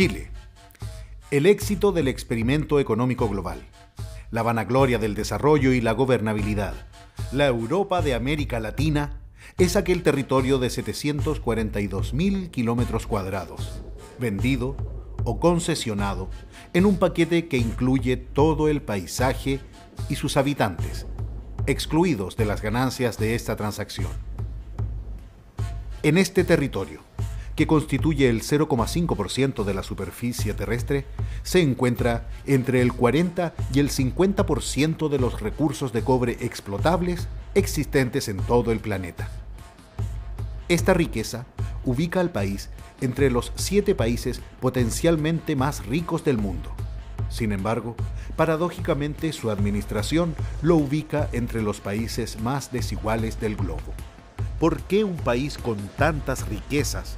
Chile. El éxito del experimento económico global. La vanagloria del desarrollo y la gobernabilidad. La Europa de América Latina es aquel territorio de 742.000 kilómetros cuadrados, vendido o concesionado en un paquete que incluye todo el paisaje y sus habitantes, excluidos de las ganancias de esta transacción. En este territorio, que constituye el 0,5% de la superficie terrestre, se encuentra entre el 40 y el 50% de los recursos de cobre explotables existentes en todo el planeta. Esta riqueza ubica al país entre los 7 países potencialmente más ricos del mundo. Sin embargo, paradójicamente su administración lo ubica entre los países más desiguales del globo. ¿Por qué un país con tantas riquezas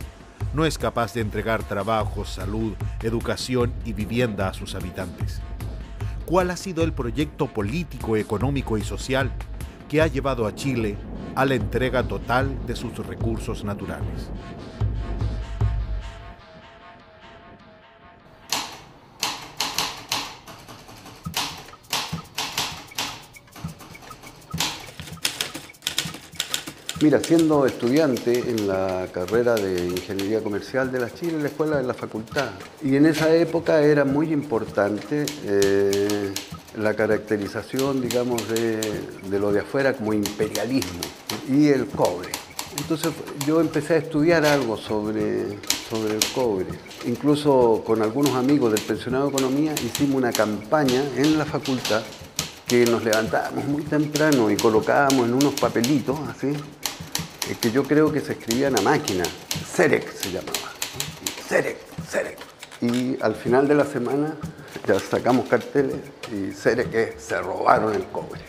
no es capaz de entregar trabajo, salud, educación y vivienda a sus habitantes? ¿Cuál ha sido el proyecto político, económico y social que ha llevado a Chile a la entrega total de sus recursos naturales? Mira, siendo estudiante en la carrera de Ingeniería Comercial de la Chile, en la escuela de la facultad. Y en esa época era muy importante la caracterización, digamos, de lo de afuera como imperialismo y el cobre. Entonces yo empecé a estudiar algo sobre el cobre. Incluso con algunos amigos del pensionado de Economía hicimos una campaña en la facultad que nos levantábamos muy temprano y colocábamos en unos papelitos así, que yo creo que se escribían a máquina. Cerex se llamaba. Cerex, Cerex. Y al final de la semana ya sacamos carteles y Cerex es, se robaron el cobre.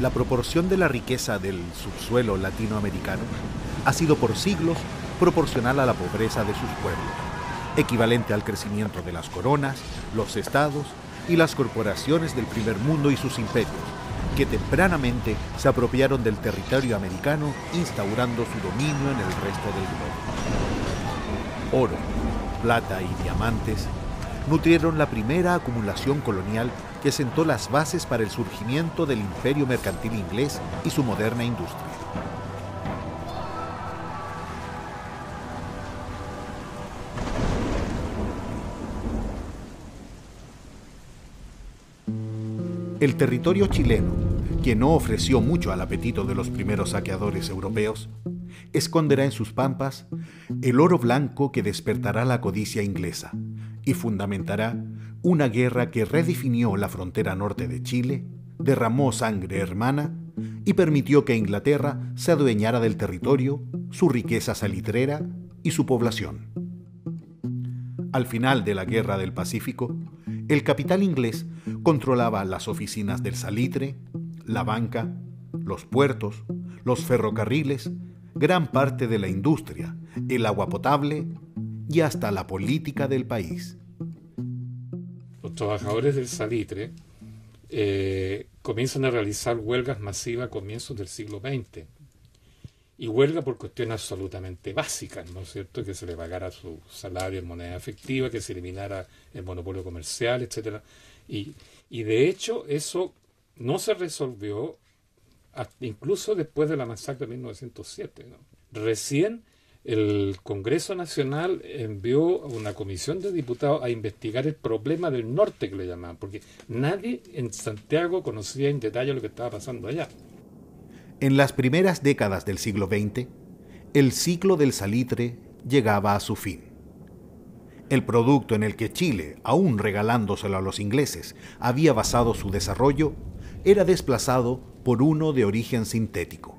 La proporción de la riqueza del subsuelo latinoamericano ha sido por siglos proporcional a la pobreza de sus pueblos, equivalente al crecimiento de las coronas, los estados y las corporaciones del primer mundo y sus imperios, que tempranamente se apropiaron del territorio americano, instaurando su dominio en el resto del globo. Oro, plata y diamantes nutrieron la primera acumulación colonial que sentó las bases para el surgimiento del imperio mercantil inglés y su moderna industria. El territorio chileno, que no ofreció mucho al apetito de los primeros saqueadores europeos, esconderá en sus pampas el oro blanco que despertará la codicia inglesa y fundamentará una guerra que redefinió la frontera norte de Chile, derramó sangre hermana y permitió que Inglaterra se adueñara del territorio, su riqueza salitrera y su población. Al final de la Guerra del Pacífico, el capital inglés controlaba las oficinas del salitre, la banca, los puertos, los ferrocarriles, gran parte de la industria, el agua potable y hasta la política del país. Los trabajadores del salitre comienzan a realizar huelgas masivas a comienzos del siglo XX. Y huelga por cuestiones absolutamente básicas, ¿no es cierto? Que se le pagara su salario en moneda efectiva, que se eliminara el monopolio comercial, etc. Y de hecho eso no se resolvió hasta incluso después de la masacre de 1907, ¿no? Recién el Congreso Nacional envió a una comisión de diputados a investigar el problema del norte, que le llamaban, porque nadie en Santiago conocía en detalle lo que estaba pasando allá. En las primeras décadas del siglo XX, el ciclo del salitre llegaba a su fin. El producto en el que Chile, aún regalándoselo a los ingleses, había basado su desarrollo, era desplazado por uno de origen sintético.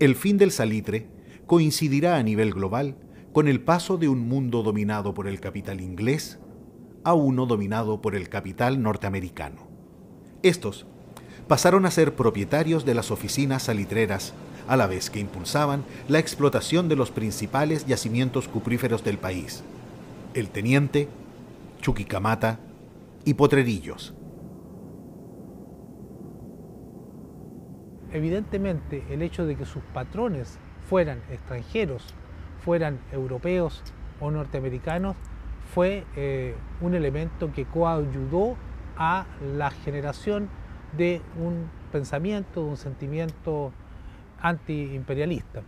El fin del salitre coincidirá a nivel global con el paso de un mundo dominado por el capital inglés a uno dominado por el capital norteamericano. Estos pasaron a ser propietarios de las oficinas salitreras, a la vez que impulsaban la explotación de los principales yacimientos cupríferos del país: El Teniente, Chuquicamata y Potrerillos. Evidentemente, el hecho de que sus patrones fueran extranjeros, fueran europeos o norteamericanos, fue un elemento que coayudó a la generación de un pensamiento, de un sentimiento antiimperialista.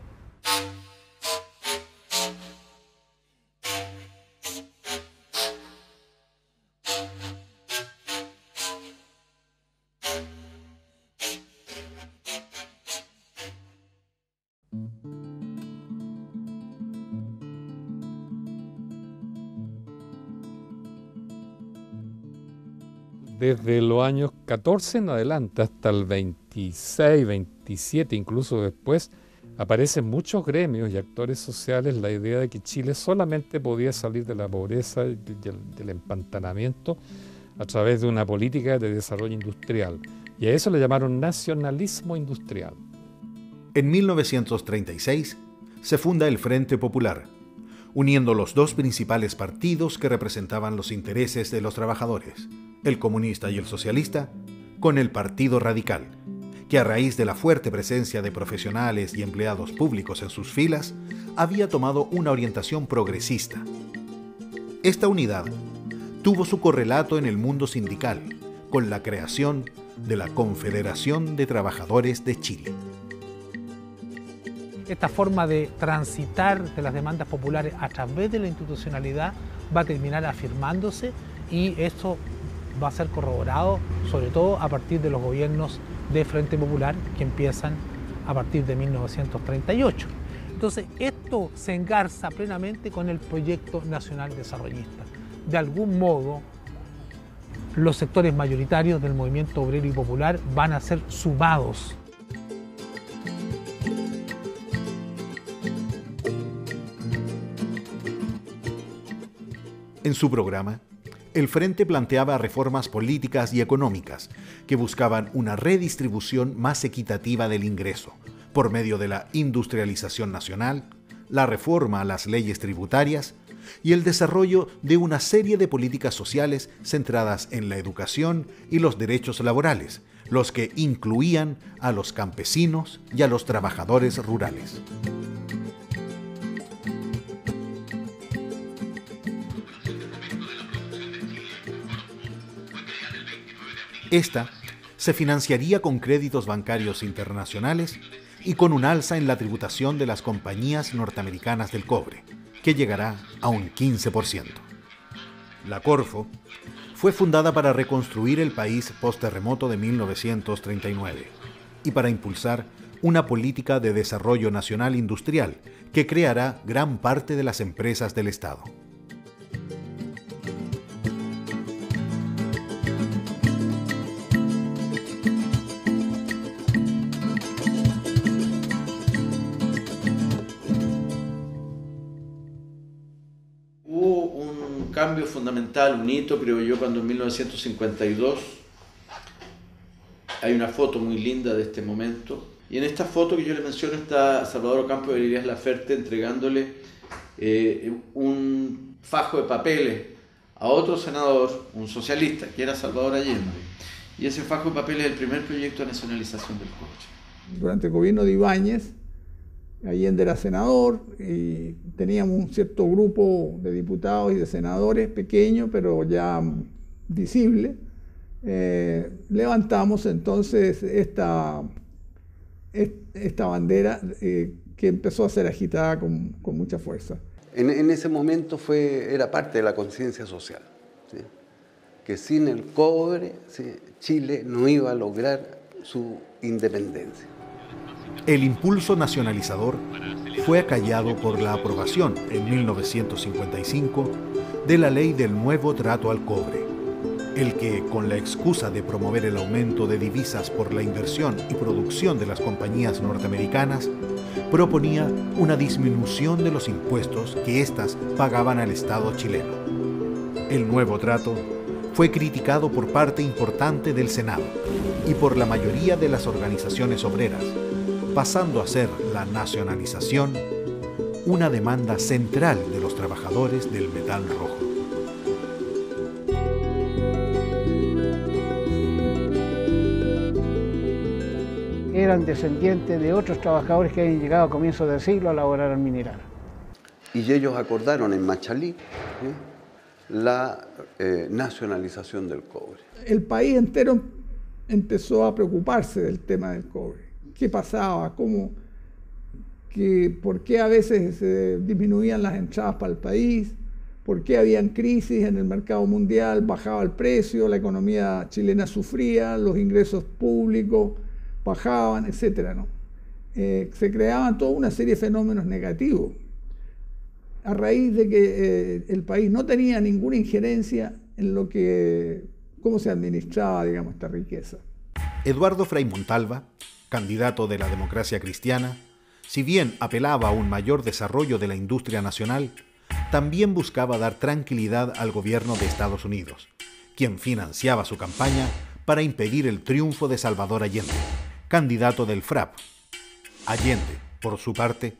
Desde los años 14 en adelante hasta el 26, 27, incluso después, aparecen muchos gremios y actores sociales la idea de que Chile solamente podía salir de la pobreza y del empantanamiento a través de una política de desarrollo industrial. Y a eso le llamaron nacionalismo industrial. En 1936 se funda el Frente Popular, uniendo los dos principales partidos que representaban los intereses de los trabajadores, el comunista y el socialista, con el Partido Radical, que a raíz de la fuerte presencia de profesionales y empleados públicos en sus filas, había tomado una orientación progresista. Esta unidad tuvo su correlato en el mundo sindical, con la creación de la Confederación de Trabajadores de Chile. Esta forma de transitar de las demandas populares a través de la institucionalidad va a terminar afirmándose, y esto va a ser corroborado, sobre todo a partir de los gobiernos de Frente Popular que empiezan a partir de 1938. Entonces, esto se engarza plenamente con el proyecto nacional desarrollista. De algún modo, los sectores mayoritarios del movimiento obrero y popular van a ser sumados. En su programa, el Frente planteaba reformas políticas y económicas que buscaban una redistribución más equitativa del ingreso por medio de la industrialización nacional, la reforma a las leyes tributarias y el desarrollo de una serie de políticas sociales centradas en la educación y los derechos laborales, los que incluían a los campesinos y a los trabajadores rurales. Esta se financiaría con créditos bancarios internacionales y con un alza en la tributación de las compañías norteamericanas del cobre, que llegará a un 15%. La Corfo fue fundada para reconstruir el país post-terremoto de 1939 y para impulsar una política de desarrollo nacional industrial que creará gran parte de las empresas del Estado. Cambio fundamental, un hito, creo yo, cuando en 1952 hay una foto muy linda de este momento, y en esta foto que yo le menciono está Salvador Ocampo y Elías Laferte entregándole un fajo de papeles a otro senador, un socialista, que era Salvador Allende, y ese fajo de papeles es el primer proyecto de nacionalización del cobre. Durante el gobierno de Ibáñez, Allende era senador y teníamos un cierto grupo de diputados y de senadores pequeño, pero ya visible. Levantamos entonces esta bandera que empezó a ser agitada con mucha fuerza. En ese momento era parte de la conciencia social, ¿sí? Que sin el cobre, ¿sí?, Chile no iba a lograr su independencia. El impulso nacionalizador fue acallado por la aprobación, en 1955, de la ley del nuevo trato al cobre, el que, con la excusa de promover el aumento de divisas por la inversión y producción de las compañías norteamericanas, proponía una disminución de los impuestos que éstas pagaban al Estado chileno. El nuevo trato fue criticado por parte importante del Senado y por la mayoría de las organizaciones obreras, pasando a ser la nacionalización una demanda central de los trabajadores del metal rojo. eran descendientes de otros trabajadores que habían llegado a comienzos del siglo a laborar al mineral. Y ellos acordaron en Machalí la nacionalización del cobre. El país entero empezó a preocuparse del tema del cobre. ¿Qué pasaba? ¿Cómo? ¿Por qué a veces se disminuían las entradas para el país? ¿Por qué habían crisis en el mercado mundial? Bajaba el precio, la economía chilena sufría, los ingresos públicos bajaban, etc., ¿no? Se creaban toda una serie de fenómenos negativos a raíz de que el país no tenía ninguna injerencia en lo que, cómo se administraba, digamos, esta riqueza. Eduardo Frei Montalva, candidato de la Democracia Cristiana, si bien apelaba a un mayor desarrollo de la industria nacional, también buscaba dar tranquilidad al gobierno de Estados Unidos, quien financiaba su campaña para impedir el triunfo de Salvador Allende, candidato del FRAP. Allende, por su parte,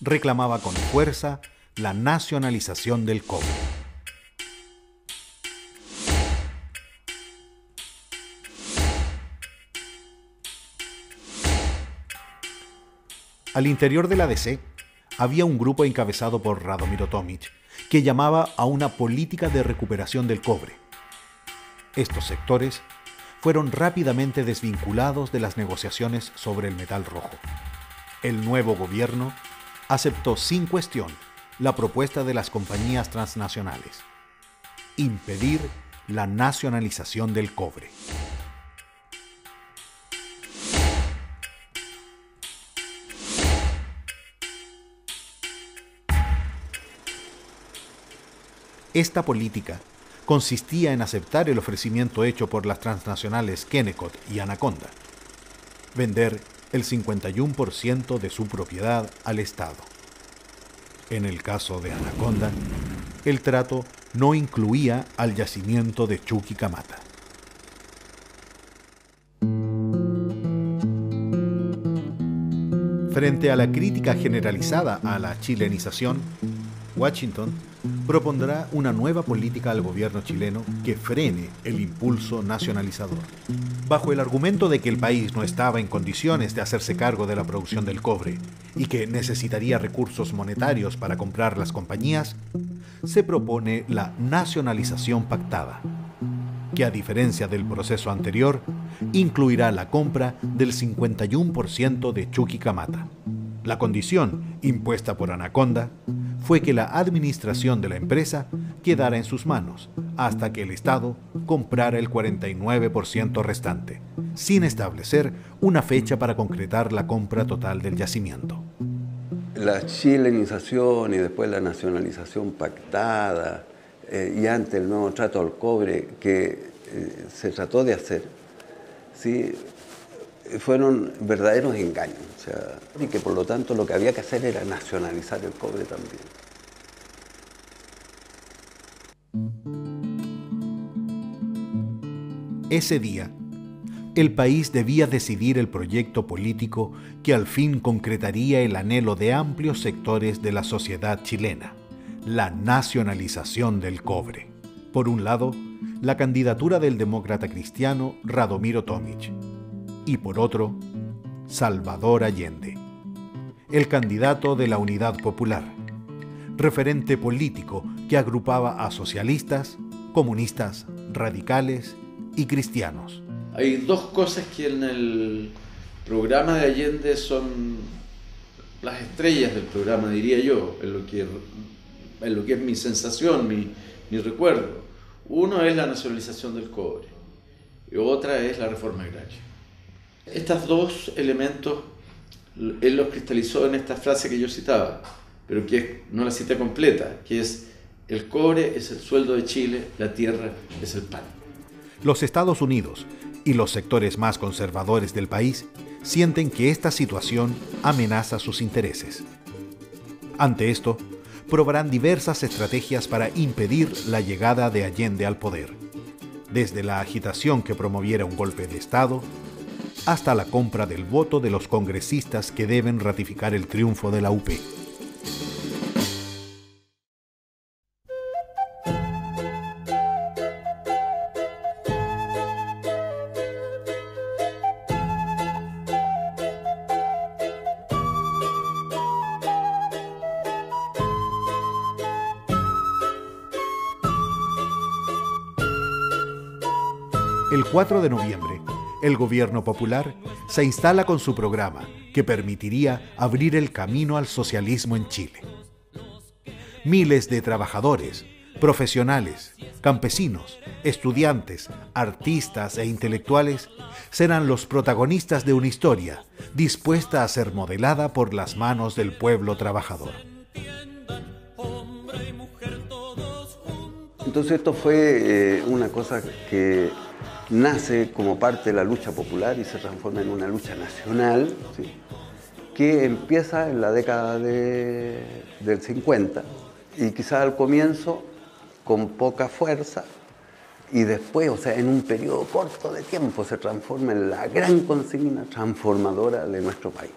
reclamaba con fuerza la nacionalización del cobre. Al interior de la DC había un grupo encabezado por Radomiro Tomić que llamaba a una política de recuperación del cobre. Estos sectores fueron rápidamente desvinculados de las negociaciones sobre el metal rojo. El nuevo gobierno aceptó sin cuestión la propuesta de las compañías transnacionales: impedir la nacionalización del cobre. Esta política consistía en aceptar el ofrecimiento hecho por las transnacionales Kennecott y Anaconda: vender el 51% de su propiedad al Estado. En el caso de Anaconda, el trato no incluía al yacimiento de Chuquicamata. Frente a la crítica generalizada a la chilenización, Washington propondrá una nueva política al gobierno chileno que frene el impulso nacionalizador. Bajo el argumento de que el país no estaba en condiciones de hacerse cargo de la producción del cobre y que necesitaría recursos monetarios para comprar las compañías, se propone la nacionalización pactada, que a diferencia del proceso anterior, incluirá la compra del 51% de Chuquicamata. La condición impuesta por Anaconda fue que la administración de la empresa quedara en sus manos hasta que el Estado comprara el 49% restante, sin establecer una fecha para concretar la compra total del yacimiento. La chilenización y después la nacionalización pactada y ante el nuevo trato al cobre que se trató de hacer, ¿sí?, fueron verdaderos engaños, o sea, y que por lo tanto lo que había que hacer era nacionalizar el cobre también. Ese día, el país debía decidir el proyecto político que al fin concretaría el anhelo de amplios sectores de la sociedad chilena: la nacionalización del cobre. Por un lado, la candidatura del demócrata cristiano Radomiro Tomić, y por otro, Salvador Allende, el candidato de la Unidad Popular, referente político que agrupaba a socialistas, comunistas, radicales y cristianos. Hay dos cosas que en el programa de Allende son las estrellas del programa, diría yo, en lo que es mi sensación, mi recuerdo. Uno es la nacionalización del cobre y otra es la reforma agraria. Estos dos elementos él los cristalizó en esta frase que yo citaba, pero que no la cita completa, que es: el cobre es el sueldo de Chile, la tierra es el pan. Los Estados Unidos y los sectores más conservadores del país sienten que esta situación amenaza sus intereses. Ante esto, probarán diversas estrategias para impedir la llegada de Allende al poder, desde la agitación que promoviera un golpe de Estado hasta la compra del voto de los congresistas que deben ratificar el triunfo de la UP. el 4 de noviembre, el gobierno popular se instala con su programa que permitiría abrir el camino al socialismo en Chile. Miles de trabajadores, profesionales, campesinos, estudiantes, artistas e intelectuales serán los protagonistas de una historia dispuesta a ser modelada por las manos del pueblo trabajador. Entonces esto fue una cosa que nace como parte de la lucha popular y se transforma en una lucha nacional, ¿sí?, que empieza en la década del 50 y quizás al comienzo con poca fuerza y después, o sea, en un periodo corto de tiempo se transforma en la gran consigna transformadora de nuestro país.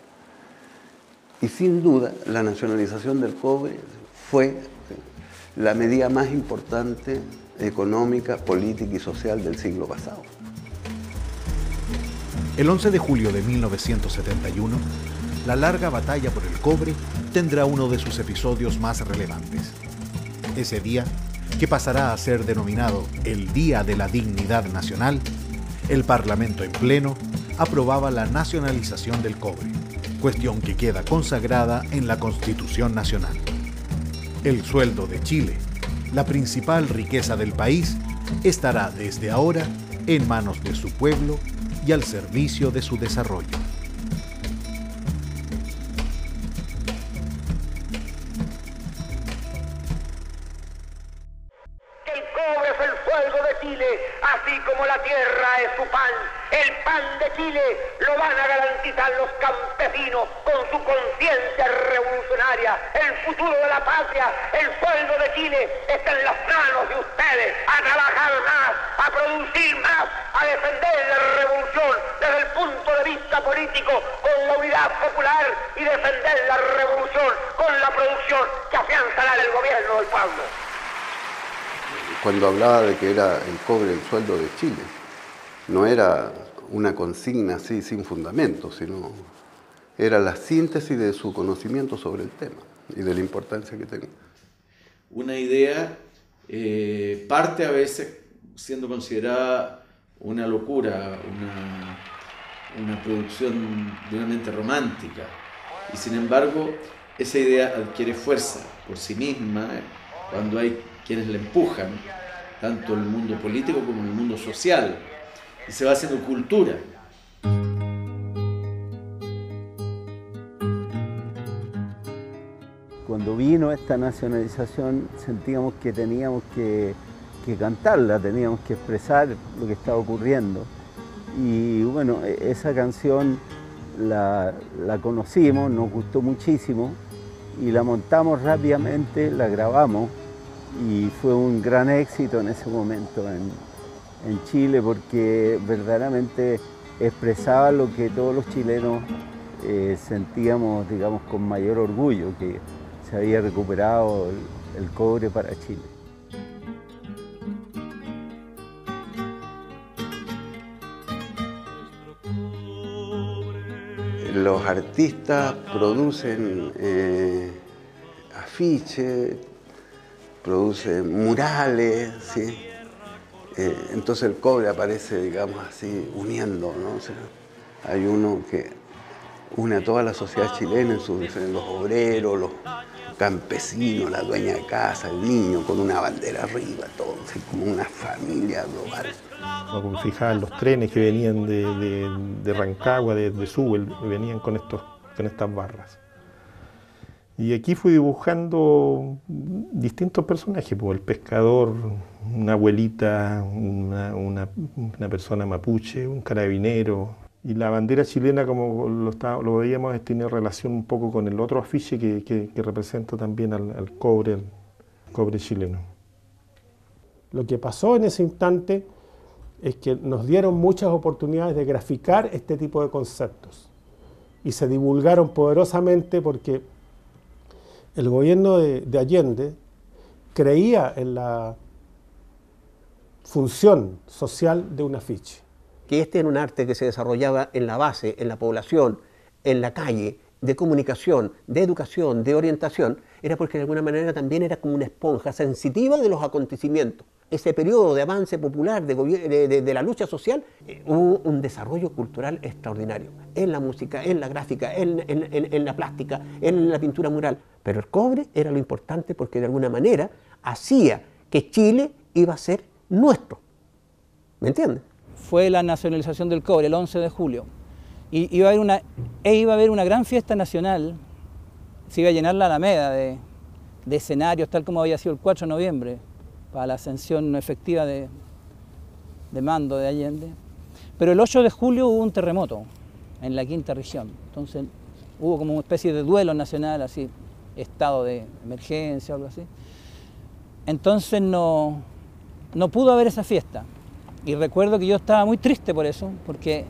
Y sin duda la nacionalización del cobre fue la medida más importante económica, política y social del siglo pasado. El 11 de julio de 1971, la larga batalla por el cobre tendrá uno de sus episodios más relevantes. Ese día, que pasará a ser denominado el Día de la Dignidad Nacional, el Parlamento en pleno aprobaba la nacionalización del cobre, cuestión que queda consagrada en la Constitución Nacional. El sueldo de Chile, la principal riqueza del país, estará desde ahora en manos de su pueblo y al servicio de su desarrollo. El cobre es el fuego de Chile, así como la tierra es su pan. El pan de Chile lo van a garantizar los campesinos con su conciencia revolucionaria. El futuro de la patria, el sueldo de Chile está en las manos de ustedes. A trabajar más, a producir más, a defender la revolución desde el punto de vista político con la unidad popular y defender la revolución con la producción que afianzará el gobierno del pueblo. Cuando hablaba de que era el cobre el sueldo de Chile, no era una consigna así sin fundamento, sino era la síntesis de su conocimiento sobre el tema y de la importancia que tenía. Una idea parte a veces siendo considerada una locura, una producción de una mente romántica, y sin embargo esa idea adquiere fuerza por sí misma cuando hay quienes la empujan, tanto en el mundo político como en el mundo social, y se va haciendo cultura. Cuando vino esta nacionalización sentíamos que teníamos que cantarla, teníamos que expresar lo que estaba ocurriendo. Y bueno, esa canción la conocimos, nos gustó muchísimo y la montamos rápidamente, la grabamos y fue un gran éxito en ese momento en Chile, porque verdaderamente expresaba lo que todos los chilenos sentíamos, digamos, con mayor orgullo, que se había recuperado el cobre para Chile. Los artistas producen afiches, producen murales, ¿sí? Entonces el cobre aparece, digamos así, uniendo, ¿no? O sea, hay uno que une a toda la sociedad chilena, los obreros, los campesinos, la dueña de casa, el niño con una bandera arriba, todo, así, como una familia global. Como fijaban los trenes que venían de Rancagua, de Sewell, venían con estas barras. Y aquí fui dibujando distintos personajes, pues el pescador, una abuelita, una persona mapuche, un carabinero. Y la bandera chilena, como lo veíamos, tiene relación un poco con el otro afiche que representa también al cobre, el cobre chileno. Lo que pasó en ese instante es que nos dieron muchas oportunidades de graficar este tipo de conceptos. Y se divulgaron poderosamente porque el gobierno de Allende creía en la función social de un afiche. Que este era un arte que se desarrollaba en la base, en la población, en la calle, de comunicación, de educación, de orientación, era porque de alguna manera también era como una esponja sensitiva de los acontecimientos. ese periodo de avance popular, de la lucha social, hubo un desarrollo cultural extraordinario, en la música, en la gráfica, en la plástica, en la pintura mural. Pero el cobre era lo importante porque de alguna manera hacía que Chile iba a ser nuestro. ¿Me entiendes? Fue la nacionalización del cobre, el 11 de julio. Y iba a haber una gran fiesta nacional, se iba a llenar la Alameda de escenarios, tal como había sido el 4 de noviembre, para la ascensión efectiva de mando de Allende. Pero el 8 de julio hubo un terremoto en la quinta región, entonces hubo como una especie de duelo nacional, así, estado de emergencia o algo así. Entonces no pudo haber esa fiesta. Y recuerdo que yo estaba muy triste por eso, porque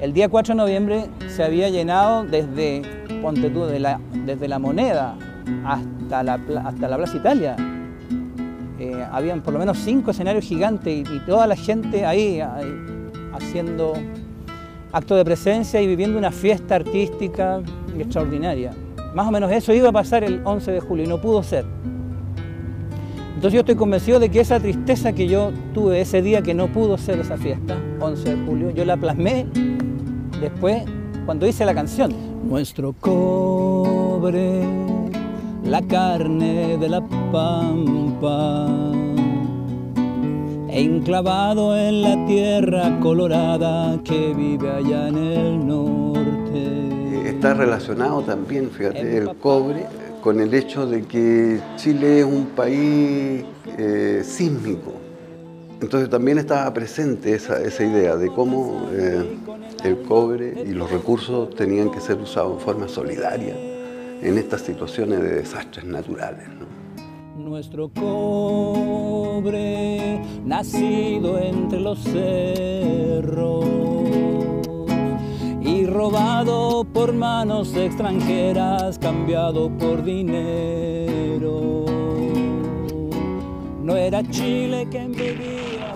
el día 4 de noviembre se había llenado desde, ponte tú, desde la Moneda hasta la Plaza Italia. Habían por lo menos 5 escenarios gigantes y toda la gente ahí haciendo actos de presencia y viviendo una fiesta artística extraordinaria. Más o menos eso iba a pasar el 11 de julio y no pudo ser. Entonces yo estoy convencido de que esa tristeza que yo tuve ese día que no pudo ser esa fiesta, 11 de julio, yo la plasmé después cuando hice la canción. Nuestro cobre, la carne de la pampa, enclavado en la tierra colorada que vive allá en el norte. Está relacionado también, fíjate, el cobre con el hecho de que Chile es un país sísmico. Entonces también estaba presente esa idea de cómo el cobre y los recursos tenían que ser usados en forma solidaria en estas situaciones de desastres naturales, ¿no? Nuestro cobre, nacido entre los cerros, y robado por manos extranjeras, cambiado por dinero. No era Chile quien vivía.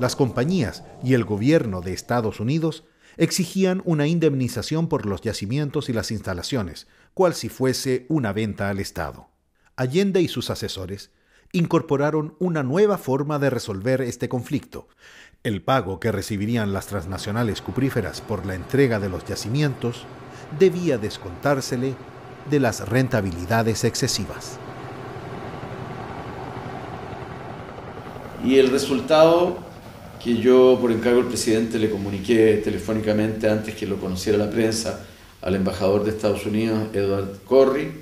Las compañías y el gobierno de Estados Unidos exigían una indemnización por los yacimientos y las instalaciones, cual si fuese una venta al Estado. Allende y sus asesores incorporaron una nueva forma de resolver este conflicto. El pago que recibirían las transnacionales cupríferas por la entrega de los yacimientos debía descontársele de las rentabilidades excesivas. Y el resultado que yo, por encargo del presidente, le comuniqué telefónicamente antes que lo conociera la prensa al embajador de Estados Unidos, Edward Corry,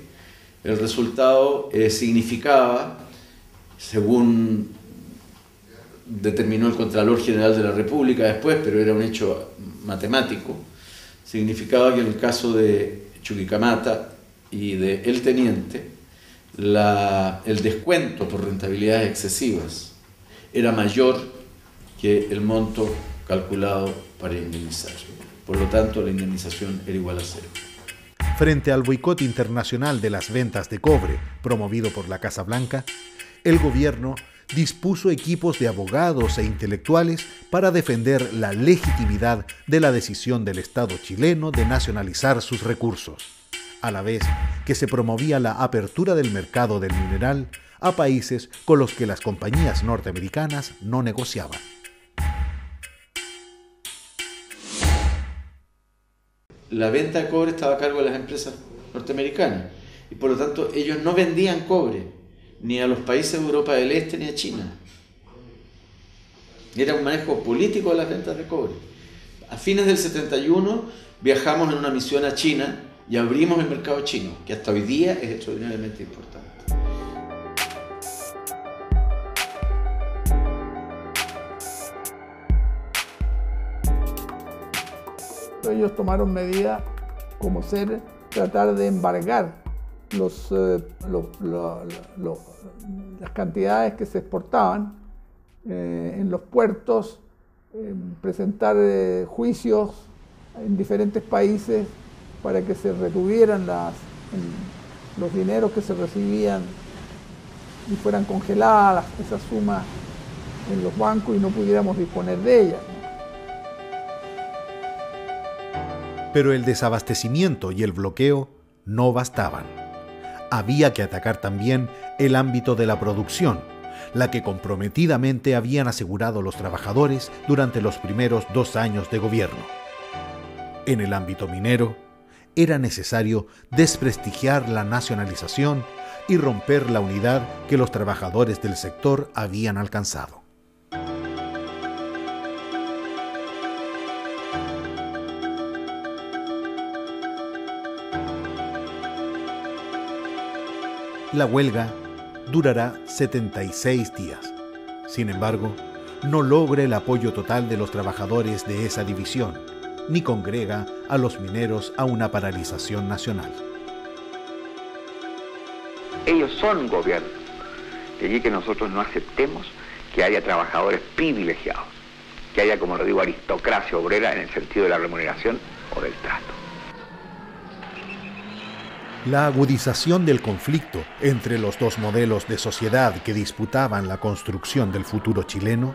el resultado significaba, según determinó el Contralor General de la República después, pero era un hecho matemático, significaba que en el caso de Chuquicamata y de El Teniente, el descuento por rentabilidades excesivas era mayor que el monto calculado para indemnizar. Por lo tanto, la indemnización era igual a 0. Frente al boicot internacional de las ventas de cobre promovido por la Casa Blanca, el gobierno dispuso equipos de abogados e intelectuales para defender la legitimidad de la decisión del Estado chileno de nacionalizar sus recursos, a la vez que se promovía la apertura del mercado del mineral a países con los que las compañías norteamericanas no negociaban. La venta de cobre estaba a cargo de las empresas norteamericanas y por lo tanto ellos no vendían cobre ni a los países de Europa del Este, ni a China. Era un manejo político de las ventas de cobre. A fines del 71 viajamos en una misión a China y abrimos el mercado chino, que hasta hoy día es extraordinariamente importante. Ellos tomaron medidas como ser tratar de embargar las cantidades que se exportaban en los puertos, presentar juicios en diferentes países para que se retuvieran los dineros que se recibían y fueran congeladas esas sumas en los bancos y no pudiéramos disponer de ellas. Pero el desabastecimiento y el bloqueo no bastaban. había que atacar también el ámbito de la producción, la que comprometidamente habían asegurado los trabajadores durante los primeros 2 años de gobierno. En el ámbito minero, era necesario desprestigiar la nacionalización y romper la unidad que los trabajadores del sector habían alcanzado. La huelga durará 76 días. Sin embargo, no logra el apoyo total de los trabajadores de esa división, ni congrega a los mineros a una paralización nacional. Ellos son gobierno. De allí que nosotros no aceptemos que haya trabajadores privilegiados, que haya, como lo digo, aristocracia obrera en el sentido de la remuneración o del trato. La agudización del conflicto entre los dos modelos de sociedad que disputaban la construcción del futuro chileno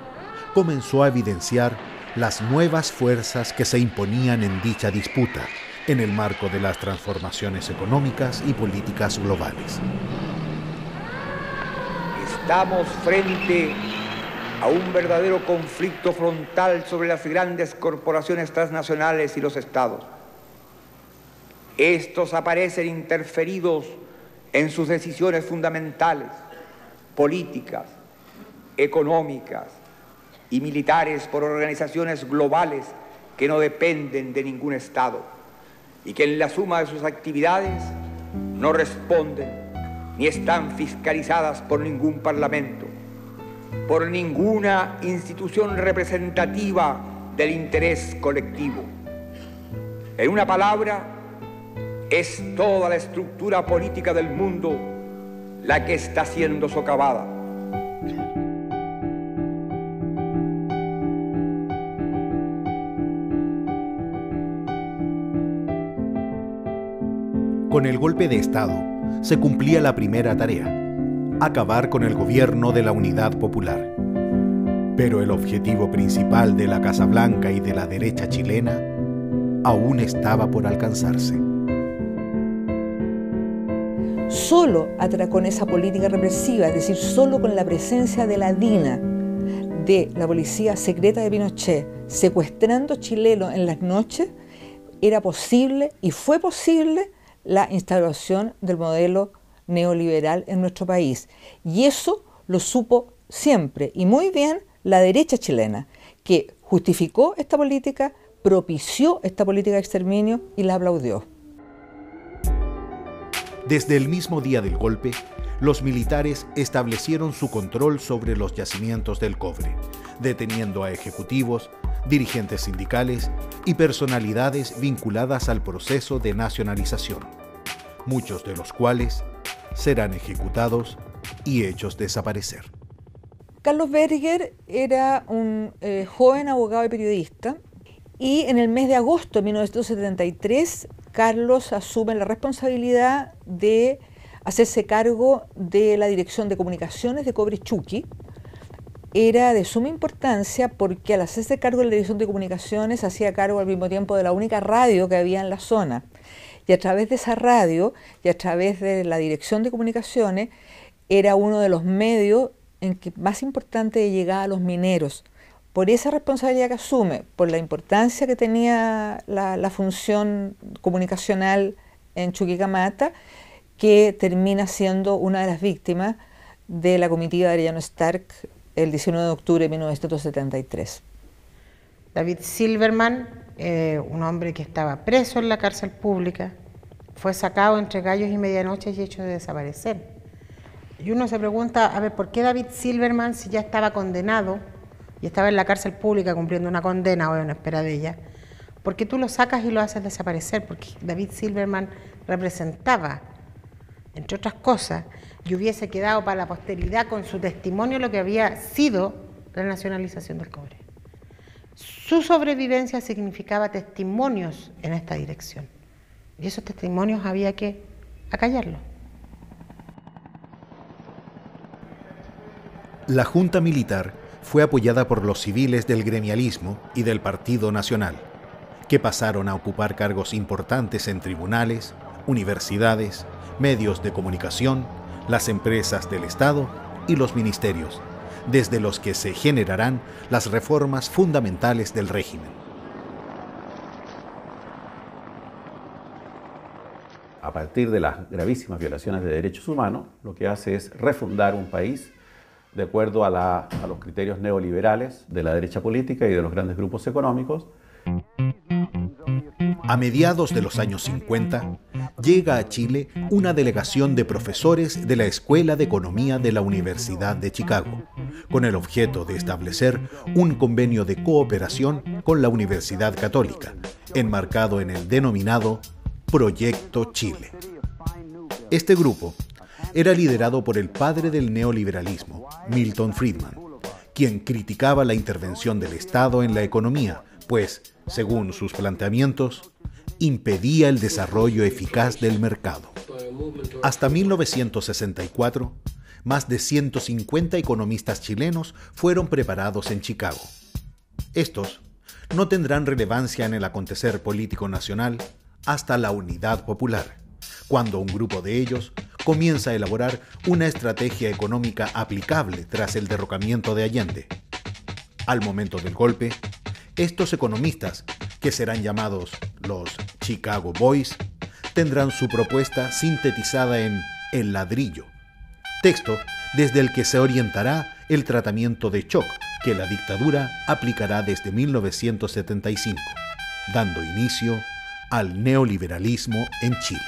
comenzó a evidenciar las nuevas fuerzas que se imponían en dicha disputa en el marco de las transformaciones económicas y políticas globales. Estamos frente a un verdadero conflicto frontal sobre las grandes corporaciones transnacionales y los estados. Estos aparecen interferidos en sus decisiones fundamentales, políticas, económicas y militares por organizaciones globales que no dependen de ningún Estado y que en la suma de sus actividades no responden ni están fiscalizadas por ningún parlamento, por ninguna institución representativa del interés colectivo. En una palabra, es toda la estructura política del mundo la que está siendo socavada. Con el golpe de Estado se cumplía la primera tarea, acabar con el gobierno de la Unidad Popular. Pero el objetivo principal de la Casa Blanca y de la derecha chilena aún estaba por alcanzarse. Solo con esa política represiva, es decir, solo con la presencia de la DINA, de la policía secreta de Pinochet, secuestrando chilenos en las noches, era posible y fue posible la instauración del modelo neoliberal en nuestro país. Y eso lo supo siempre y muy bien la derecha chilena, que justificó esta política, propició esta política de exterminio y la aplaudió. Desde el mismo día del golpe, los militares establecieron su control sobre los yacimientos del cobre, deteniendo a ejecutivos, dirigentes sindicales y personalidades vinculadas al proceso de nacionalización, muchos de los cuales serán ejecutados y hechos desaparecer. Carlos Berger era un joven abogado y periodista, y en el mes de agosto de 1973, Carlos asume la responsabilidad de hacerse cargo de la Dirección de Comunicaciones de Cobre Chuqui. Era de suma importancia porque al hacerse cargo de la Dirección de Comunicaciones hacía cargo al mismo tiempo de la única radio que había en la zona. Y a través de esa radio y a través de la Dirección de Comunicaciones era uno de los medios en que más importante de llegar a los mineros. Por esa responsabilidad que asume, por la importancia que tenía la función comunicacional en Chuquicamata, que termina siendo una de las víctimas de la comitiva de Arellano Stark el 19 de octubre de 1973. David Silverman, un hombre que estaba preso en la cárcel pública, fue sacado entre gallos y medianoche y hecho de desaparecer. Y uno se pregunta, a ver, ¿por qué David Silverman, si ya estaba condenado y estaba en la cárcel pública cumpliendo una condena o en espera de ella, ¿por qué tú lo sacas y lo haces desaparecer? Porque David Silverman representaba, entre otras cosas, y hubiese quedado para la posteridad con su testimonio lo que había sido la nacionalización del cobre. Su sobrevivencia significaba testimonios en esta dirección, y esos testimonios había que acallarlos. La Junta Militar fue apoyada por los civiles del gremialismo y del Partido Nacional, que pasaron a ocupar cargos importantes en tribunales, universidades, medios de comunicación, las empresas del Estado y los ministerios, desde los que se generarán las reformas fundamentales del régimen. A partir de las gravísimas violaciones de derechos humanos, lo que hace es refundar un país de acuerdo a los criterios neoliberales de la derecha política y de los grandes grupos económicos. A mediados de los años 50, llega a Chile una delegación de profesores de la Escuela de Economía de la Universidad de Chicago, con el objeto de establecer un convenio de cooperación con la Universidad Católica, enmarcado en el denominado Proyecto Chile. Este grupo era liderado por el padre del neoliberalismo, Milton Friedman, quien criticaba la intervención del Estado en la economía, pues, según sus planteamientos, impedía el desarrollo eficaz del mercado. Hasta 1964, más de 150 economistas chilenos fueron preparados en Chicago. Estos no tendrán relevancia en el acontecer político nacional hasta la Unidad Popular, cuando un grupo de ellos comienza a elaborar una estrategia económica aplicable tras el derrocamiento de Allende. Al momento del golpe, estos economistas, que serán llamados los Chicago Boys, tendrán su propuesta sintetizada en El Ladrillo, texto desde el que se orientará el tratamiento de shock que la dictadura aplicará desde 1975, dando inicio al neoliberalismo en Chile.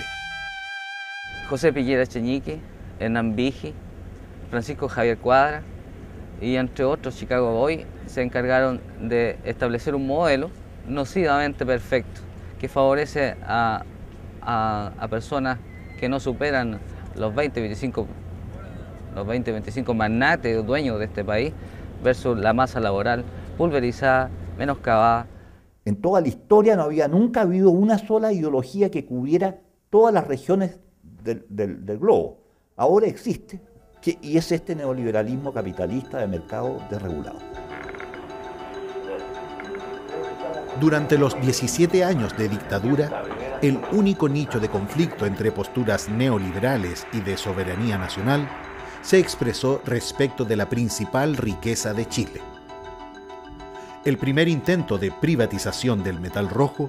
José Piñera Cheñique, Hernán Vigi, Francisco Javier Cuadra y entre otros Chicago Boys se encargaron de establecer un modelo nocidamente perfecto que favorece a personas que no superan los 20-25 magnates o dueños de este país versus la masa laboral pulverizada, menoscabada. En toda la historia no había nunca habido una sola ideología que cubriera todas las regiones del globo. Ahora existe, y es este neoliberalismo capitalista de mercado desregulado. Durante los 17 años de dictadura, el único nicho de conflicto entre posturas neoliberales y de soberanía nacional se expresó respecto de la principal riqueza de Chile. El primer intento de privatización del metal rojo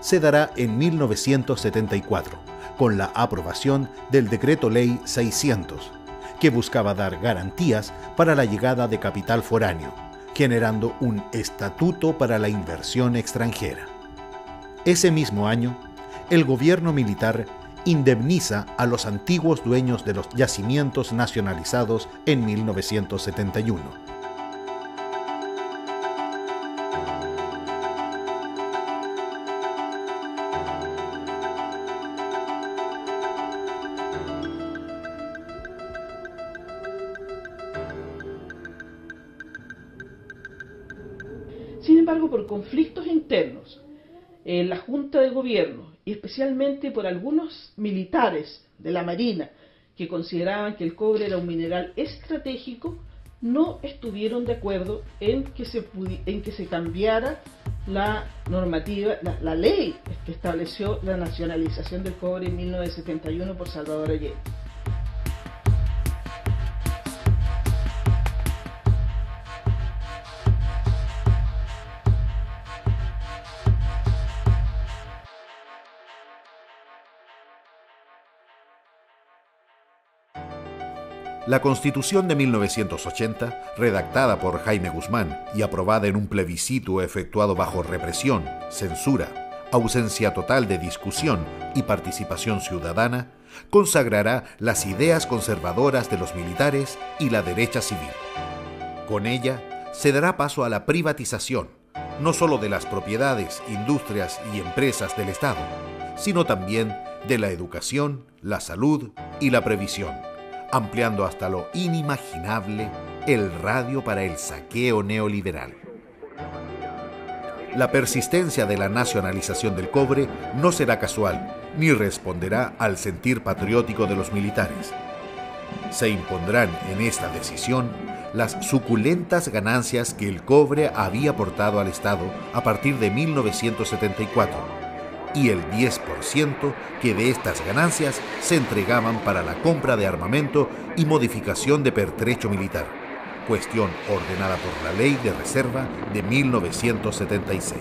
se dará en 1974, con la aprobación del Decreto Ley 600, que buscaba dar garantías para la llegada de capital foráneo, generando un estatuto para la inversión extranjera. Ese mismo año, el gobierno militar indemniza a los antiguos dueños de los yacimientos nacionalizados en 1971. Conflictos internos en la Junta de Gobierno y especialmente por algunos militares de la Marina que consideraban que el cobre era un mineral estratégico, no estuvieron de acuerdo en que se cambiara la normativa, la ley que estableció la nacionalización del cobre en 1971 por Salvador Allende. La Constitución de 1980, redactada por Jaime Guzmán y aprobada en un plebiscito efectuado bajo represión, censura, ausencia total de discusión y participación ciudadana, consagrará las ideas conservadoras de los militares y la derecha civil. Con ella se dará paso a la privatización, no solo de las propiedades, industrias y empresas del Estado, sino también de la educación, la salud y la previsión, ampliando hasta lo inimaginable el radio para el saqueo neoliberal. La persistencia de la nacionalización del cobre no será casual, ni responderá al sentir patriótico de los militares. Se impondrán en esta decisión las suculentas ganancias que el cobre había aportado al Estado a partir de 1974, y el 10% que de estas ganancias se entregaban para la compra de armamento y modificación de pertrecho militar, cuestión ordenada por la Ley de Reserva de 1976.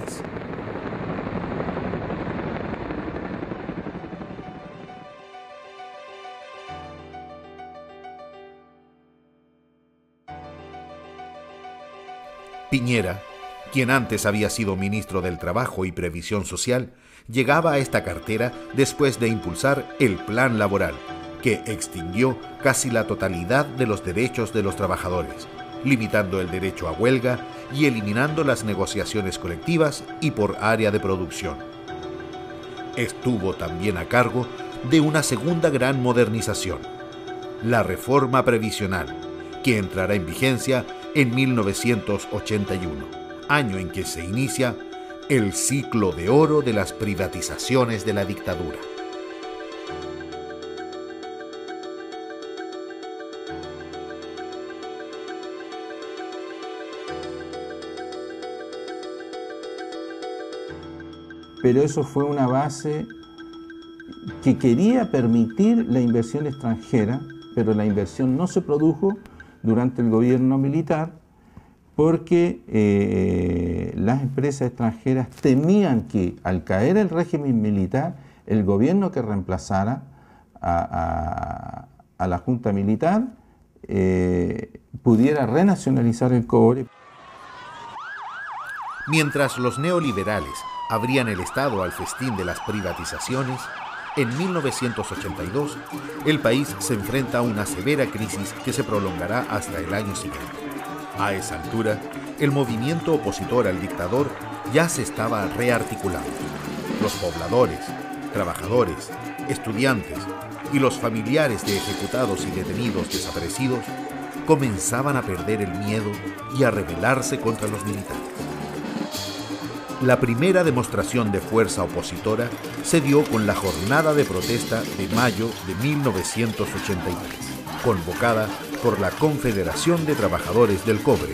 Piñera, quien antes había sido ministro del Trabajo y Previsión Social, llegaba a esta cartera después de impulsar el Plan Laboral, que extinguió casi la totalidad de los derechos de los trabajadores, limitando el derecho a huelga y eliminando las negociaciones colectivas y por área de producción. Estuvo también a cargo de una segunda gran modernización, la reforma previsional, que entrará en vigencia en 1981, año en que se inicia el ciclo de oro de las privatizaciones de la dictadura. Pero eso fue una base que quería permitir la inversión extranjera, pero la inversión no se produjo durante el gobierno militar, porque las empresas extranjeras temían que al caer el régimen militar, el gobierno que reemplazara a la Junta Militar pudiera renacionalizar el cobre. Mientras los neoliberales abrían el Estado al festín de las privatizaciones, en 1982, el país se enfrenta a una severa crisis que se prolongará hasta el año siguiente. A esa altura, el movimiento opositor al dictador ya se estaba rearticulando. Los pobladores, trabajadores, estudiantes y los familiares de ejecutados y detenidos desaparecidos comenzaban a perder el miedo y a rebelarse contra los militares. La primera demostración de fuerza opositora se dio con la jornada de protesta de mayo de 1983, convocada por la Confederación de Trabajadores del Cobre.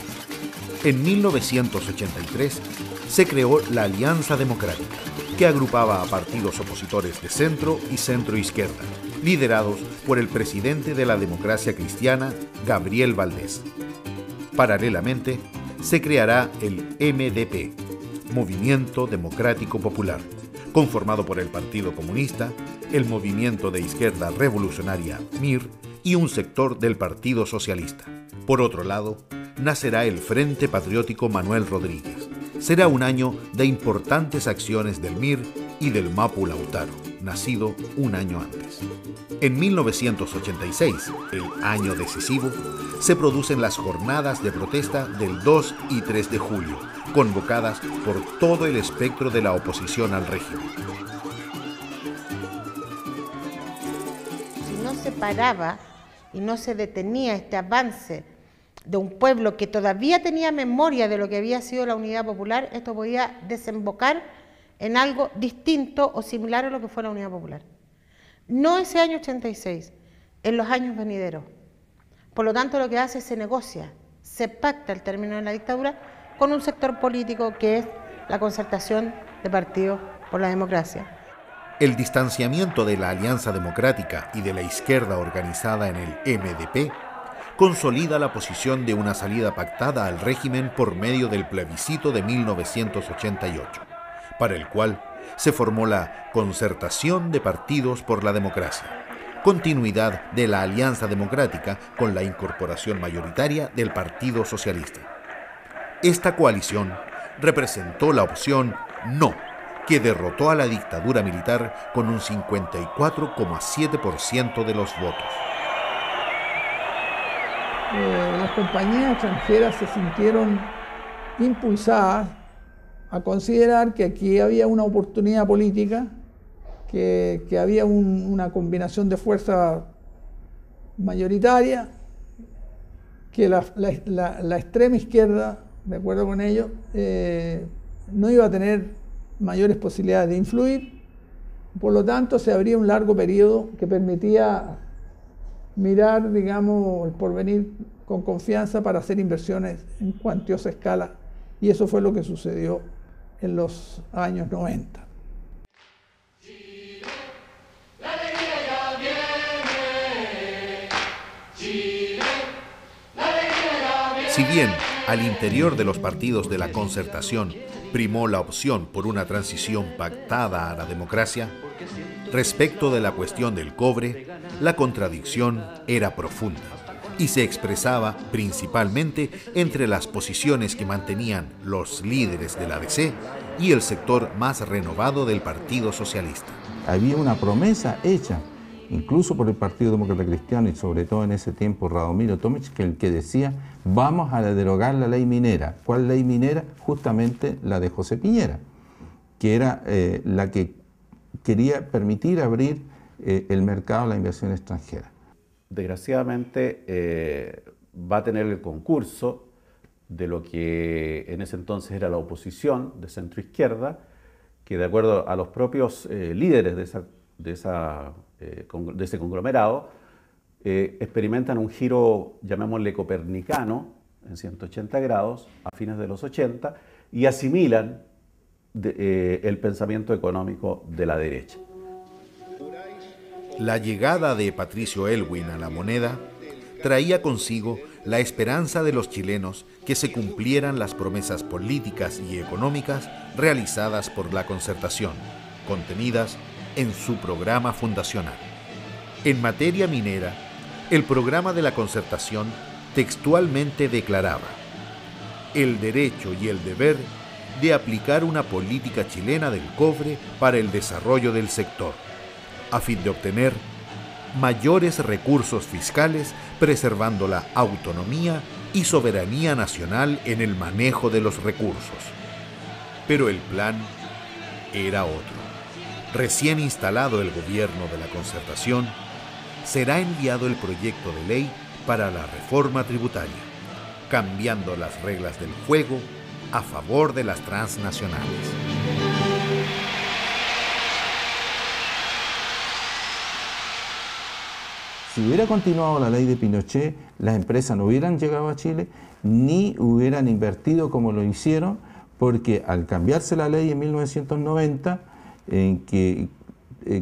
En 1983 se creó la Alianza Democrática, que agrupaba a partidos opositores de centro y centro-izquierda, liderados por el presidente de la Democracia Cristiana, Gabriel Valdés. Paralelamente, se creará el MDP, Movimiento Democrático Popular, conformado por el Partido Comunista, el Movimiento de Izquierda Revolucionaria MIR y un sector del Partido Socialista. Por otro lado, nacerá el Frente Patriótico Manuel Rodríguez. Será un año de importantes acciones del MIR y del Mapu Lautaro, nacido un año antes. En 1986, el año decisivo, se producen las jornadas de protesta del 2 y 3 de julio, convocadas por todo el espectro de la oposición al régimen. Si no se paraba y no se detenía este avance de un pueblo que todavía tenía memoria de lo que había sido la Unidad Popular, esto podía desembocar en algo distinto o similar a lo que fue la Unidad Popular. No ese año 86, en los años venideros. Por lo tanto, lo que hace es se negocia, se pacta el término de la dictadura con un sector político que es la Concertación de Partidos por la Democracia. El distanciamiento de la Alianza Democrática y de la izquierda organizada en el MDP consolida la posición de una salida pactada al régimen por medio del plebiscito de 1988, para el cual se formó la Concertación de Partidos por la Democracia, continuidad de la Alianza Democrática con la incorporación mayoritaria del Partido Socialista. Esta coalición representó la opción no, que derrotó a la dictadura militar con un 54,7% de los votos. Las compañías extranjeras se sintieron impulsadas a considerar que aquí había una oportunidad política, que había una combinación de fuerza mayoritaria, que la extrema izquierda, de acuerdo con ello, no iba a tener mayores posibilidades de influir. Por lo tanto, se abría un largo periodo que permitía mirar, digamos, el porvenir con confianza para hacer inversiones en cuantiosa escala. Y eso fue lo que sucedió en los años 90. Si bien al interior de los partidos de la Concertación primó la opción por una transición pactada a la democracia, respecto de la cuestión del cobre, la contradicción era profunda y se expresaba principalmente entre las posiciones que mantenían los líderes del ADC y el sector más renovado del Partido Socialista. Había una promesa hecha, incluso por el Partido Demócrata Cristiano y sobre todo en ese tiempo Radomiro Tomić, que el que decía vamos a derogar la ley minera. ¿Cuál ley minera? Justamente la de José Piñera, que era la que quería permitir abrir el mercado a la inversión extranjera. Desgraciadamente va a tener el concurso de lo que en ese entonces era la oposición de centro-izquierda, que de acuerdo a los propios líderes de ese conglomerado, experimentan un giro, llamémosle copernicano, en 180 grados, a fines de los 80, y asimilan el pensamiento económico de la derecha. La llegada de Patricio Elwin a la Moneda traía consigo la esperanza de los chilenos que se cumplieran las promesas políticas y económicas realizadas por la Concertación, contenidas en su programa fundacional. En materia minera, el programa de la Concertación textualmente declaraba el derecho y el deber de aplicar una política chilena del cobre para el desarrollo del sector, a fin de obtener mayores recursos fiscales, preservando la autonomía y soberanía nacional en el manejo de los recursos. Pero el plan era otro. Recién instalado el gobierno de la Concertación, será enviado el proyecto de ley para la reforma tributaria, cambiando las reglas del juego a favor de las transnacionales. Si hubiera continuado la ley de Pinochet, las empresas no hubieran llegado a Chile ni hubieran invertido como lo hicieron, porque al cambiarse la ley en 1990, en que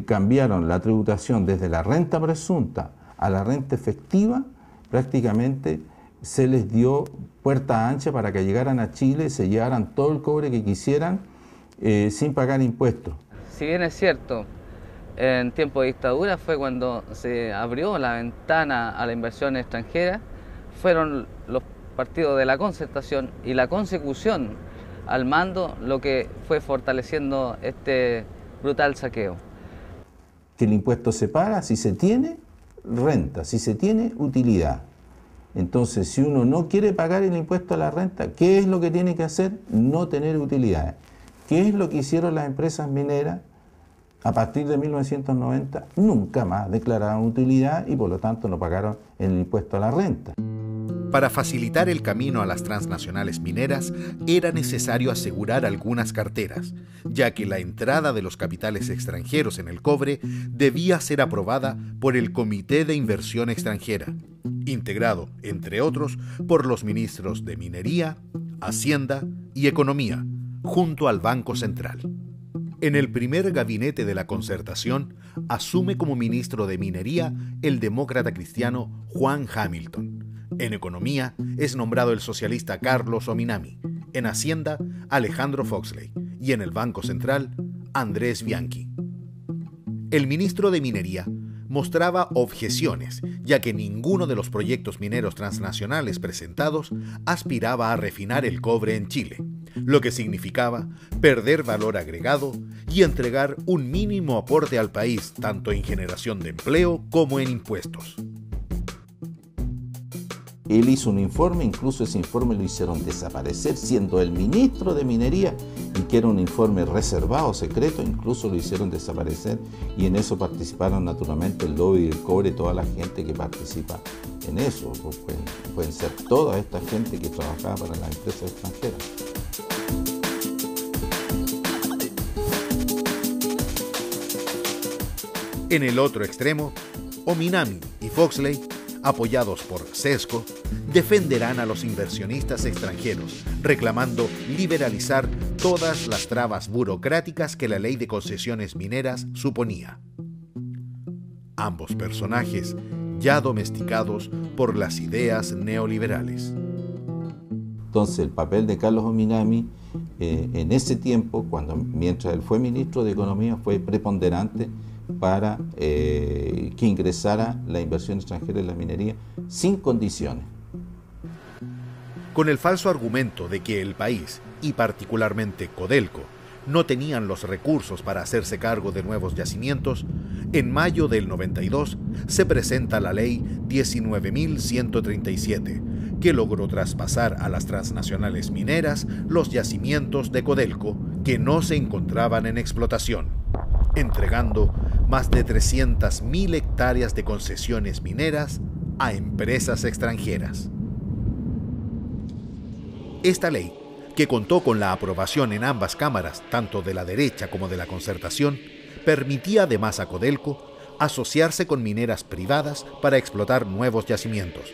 cambiaron la tributación desde la renta presunta a la renta efectiva, prácticamente se les dio puerta ancha para que llegaran a Chile, se llevaran todo el cobre que quisieran sin pagar impuestos. Si bien es cierto, en tiempo de dictadura fue cuando se abrió la ventana a la inversión extranjera, fueron los partidos de la Concertación y la consecución al mando lo que fue fortaleciendo este brutal saqueo. Que el impuesto se paga si se tiene renta, si se tiene utilidad. Entonces, si uno no quiere pagar el impuesto a la renta, ¿qué es lo que tiene que hacer? No tener utilidades. ¿Qué es lo que hicieron las empresas mineras? A partir de 1990 nunca más declararon utilidad y por lo tanto no pagaron el impuesto a la renta. Para facilitar el camino a las transnacionales mineras era necesario asegurar algunas carteras, ya que la entrada de los capitales extranjeros en el cobre debía ser aprobada por el Comité de Inversión Extranjera, integrado, entre otros, por los ministros de Minería, Hacienda y Economía, junto al Banco Central. En el primer gabinete de la Concertación, asume como ministro de Minería el demócrata cristiano Juan Hamilton. En Economía es nombrado el socialista Carlos Ominami, en Hacienda Alejandro Foxley y en el Banco Central Andrés Bianchi. El ministro de Minería mostraba objeciones, ya que ninguno de los proyectos mineros transnacionales presentados aspiraba a refinar el cobre en Chile, lo que significaba perder valor agregado y entregar un mínimo aporte al país, tanto en generación de empleo como en impuestos. Él hizo un informe, incluso ese informe lo hicieron desaparecer, siendo el ministro de Minería, y que era un informe reservado, secreto, incluso lo hicieron desaparecer, y en eso participaron naturalmente el lobby del cobre, toda la gente que participa en eso, pues pueden ser toda esta gente que trabajaba para las empresas extranjeras. En el otro extremo, Ominami y Foxley, apoyados por SESCO, defenderán a los inversionistas extranjeros, reclamando liberalizar todas las trabas burocráticas que la ley de concesiones mineras suponía. Ambos personajes ya domesticados por las ideas neoliberales. Entonces el papel de Carlos Ominami en ese tiempo, mientras él fue ministro de Economía, fue preponderante para que ingresara la inversión extranjera en la minería sin condiciones. Con el falso argumento de que el país, y particularmente Codelco, no tenían los recursos para hacerse cargo de nuevos yacimientos, en mayo del 92 se presenta la Ley 19.137, que logró traspasar a las transnacionales mineras los yacimientos de Codelco que no se encontraban en explotación, entregando más de 300.000 hectáreas de concesiones mineras a empresas extranjeras. Esta ley, que contó con la aprobación en ambas cámaras, tanto de la derecha como de la Concertación, permitía además a Codelco asociarse con mineras privadas para explotar nuevos yacimientos,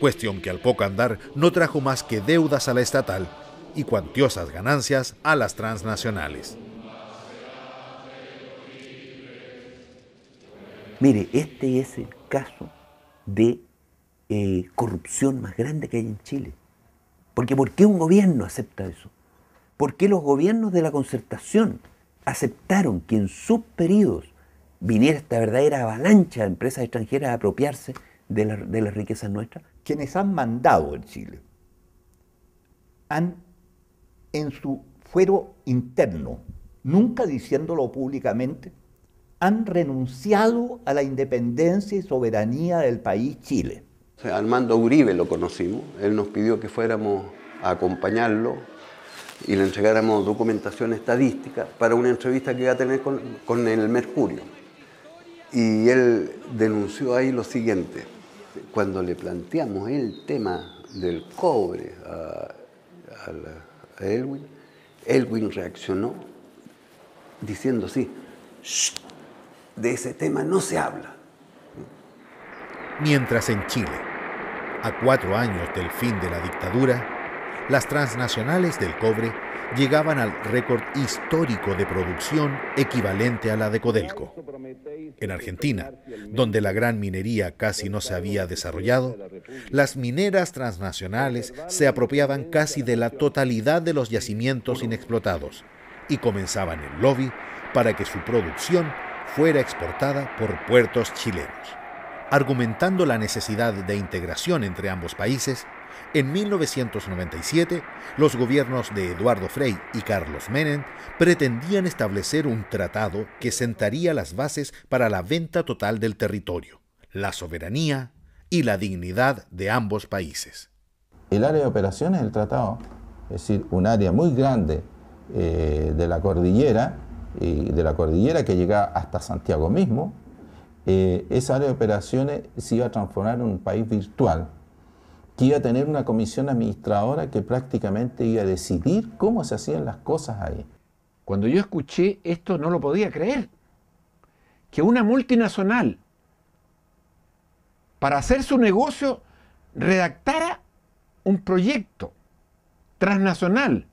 cuestión que al poco andar no trajo más que deudas a la estatal y cuantiosas ganancias a las transnacionales. Mire, este es el caso de corrupción más grande que hay en Chile. Porque ¿por qué un gobierno acepta eso? ¿Por qué los gobiernos de la Concertación aceptaron que en sus periodos viniera esta verdadera avalancha de empresas extranjeras a apropiarse de las riquezas nuestras? Quienes han mandado en Chile han, en su fuero interno, nunca diciéndolo públicamente, han renunciado a la independencia y soberanía del país Chile. Armando Uribe lo conocimos, él nos pidió que fuéramos a acompañarlo y le entregáramos documentación estadística para una entrevista que iba a tener con el Mercurio. Y él denunció ahí lo siguiente: cuando le planteamos el tema del cobre a Elwin, Elwin reaccionó diciendo así: "Shh, de ese tema no se habla". Mientras en Chile, a 4 años del fin de la dictadura, las transnacionales del cobre llegaban al récord histórico de producción equivalente a la de Codelco. En Argentina, donde la gran minería casi no se había desarrollado, las mineras transnacionales se apropiaban casi de la totalidad de los yacimientos inexplotados y comenzaban el lobby para que su producción fuera exportada por puertos chilenos. Argumentando la necesidad de integración entre ambos países, en 1997 los gobiernos de Eduardo Frei y Carlos Menem pretendían establecer un tratado que sentaría las bases para la venta total del territorio, la soberanía y la dignidad de ambos países. El área de operaciones del tratado, es decir, un área muy grande de la cordillera que llegaba hasta Santiago mismo, esa área de operaciones se iba a transformar en un país virtual, que iba a tener una comisión administradora que prácticamente iba a decidir cómo se hacían las cosas ahí. Cuando yo escuché esto no lo podía creer, que una multinacional, para hacer su negocio, redactara un proyecto transnacional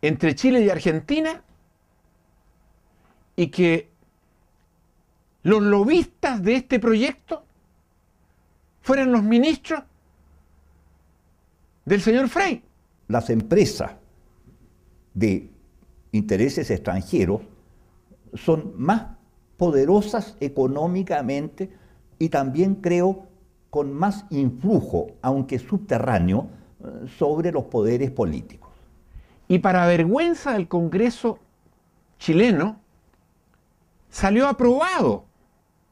entre Chile y Argentina y que los lobistas de este proyecto fueran los ministros del señor Frei. Las empresas de intereses extranjeros son más poderosas económicamente y también, creo, con más influjo, aunque subterráneo, sobre los poderes políticos. Y para vergüenza del Congreso chileno, salió aprobado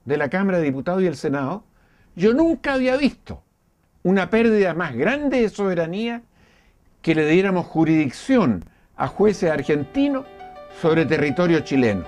de la Cámara de Diputados y el Senado. Yo nunca había visto una pérdida más grande de soberanía que le diéramos jurisdicción a jueces argentinos sobre territorio chileno.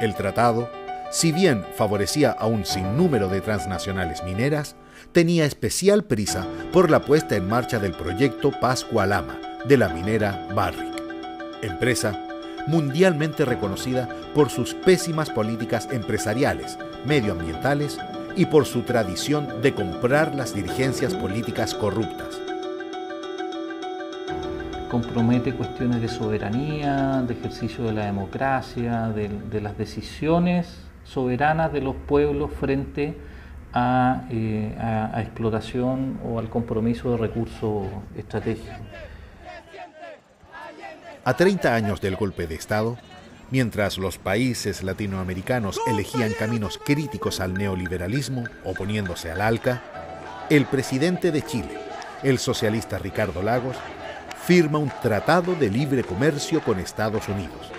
El tratado, si bien favorecía a un sinnúmero de transnacionales mineras, tenía especial prisa por la puesta en marcha del proyecto Pascua Lama de la minera Barrick, empresa mundialmente reconocida por sus pésimas políticas empresariales, medioambientales y por su tradición de comprar las dirigencias políticas corruptas. Compromete cuestiones de soberanía, de ejercicio de la democracia, de las decisiones soberanas de los pueblos frente a explotación o al compromiso de recursos estratégicos. A 30 años del golpe de Estado, mientras los países latinoamericanos elegían caminos críticos al neoliberalismo, oponiéndose al ALCA, el presidente de Chile, el socialista Ricardo Lagos, firma un tratado de libre comercio con Estados Unidos,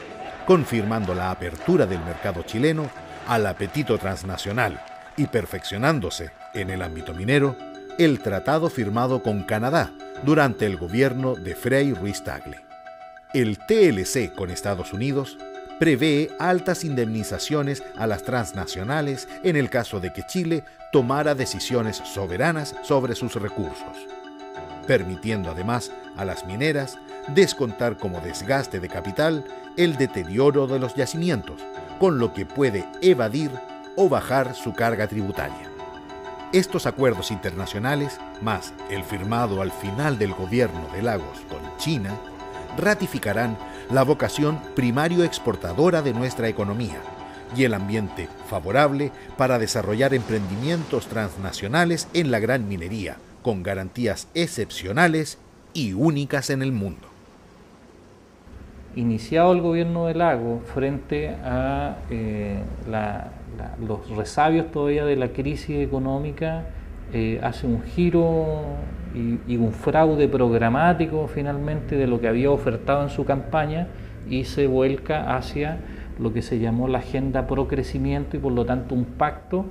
confirmando la apertura del mercado chileno al apetito transnacional y perfeccionándose, en el ámbito minero, el tratado firmado con Canadá durante el gobierno de Frei Ruiz Tagle. El TLC con Estados Unidos prevé altas indemnizaciones a las transnacionales en el caso de que Chile tomara decisiones soberanas sobre sus recursos, permitiendo además a las mineras descontar como desgaste de capital el deterioro de los yacimientos, con lo que puede evadir o bajar su carga tributaria. Estos acuerdos internacionales, más el firmado al final del gobierno de Lagos con China, ratificarán la vocación primario exportadora de nuestra economía y el ambiente favorable para desarrollar emprendimientos transnacionales en la gran minería, con garantías excepcionales y únicas en el mundo. Iniciado el gobierno de Lagos frente a los resabios todavía de la crisis económica, hace un giro y un fraude programático finalmente de lo que había ofertado en su campaña y se vuelca hacia lo que se llamó la agenda pro crecimiento y por lo tanto un pacto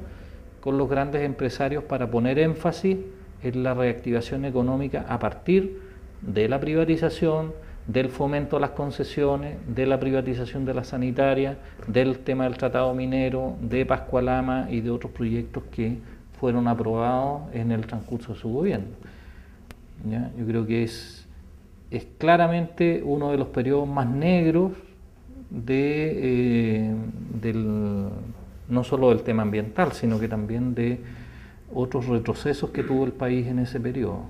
con los grandes empresarios para poner énfasis en la reactivación económica a partir de la privatización, del fomento a las concesiones, de la privatización de las sanitarias, del tema del tratado minero, de Pascua Lama y de otros proyectos que fueron aprobados en el transcurso de su gobierno. ¿Ya? Yo creo que es claramente uno de los periodos más negros no solo del tema ambiental, sino que también de otros retrocesos que tuvo el país en ese periodo.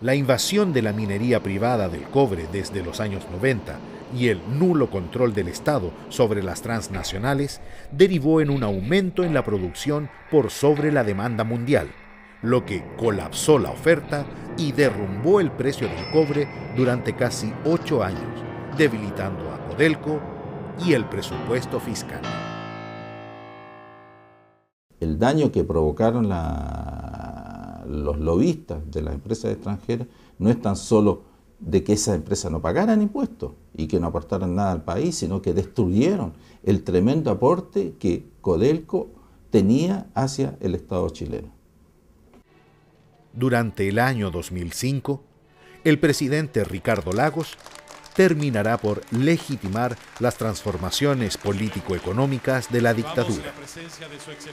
La invasión de la minería privada del cobre desde los años 90 y el nulo control del Estado sobre las transnacionales derivó en un aumento en la producción por sobre la demanda mundial, lo que colapsó la oferta y derrumbó el precio del cobre durante casi 8 años, debilitando a Codelco y el presupuesto fiscal. El daño que provocaron los lobistas de las empresas extranjeras no es tan solo de que esas empresas no pagaran impuestos y que no aportaran nada al país, sino que destruyeron el tremendo aporte que Codelco tenía hacia el Estado chileno. Durante el año 2005, el presidente Ricardo Lagos terminará por legitimar las transformaciones político-económicas de la dictadura.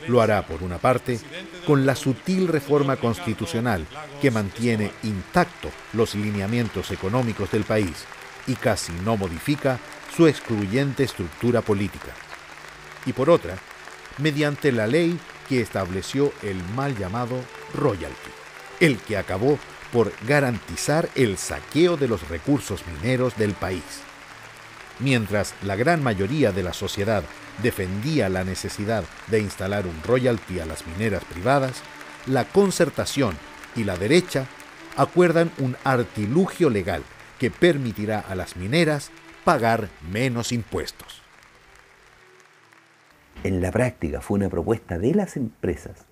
Lo hará, por una parte, con la sutil reforma constitucional que mantiene intacto los lineamientos económicos del país y casi no modifica su excluyente estructura política. Y por otra, mediante la ley que estableció el mal llamado Royalty, el que acabó por garantizar el saqueo de los recursos mineros del país. Mientras la gran mayoría de la sociedad defendía la necesidad de instalar un royalty a las mineras privadas, la Concertación y la derecha acuerdan un artilugio legal que permitirá a las mineras pagar menos impuestos. En la práctica fue una propuesta de las empresas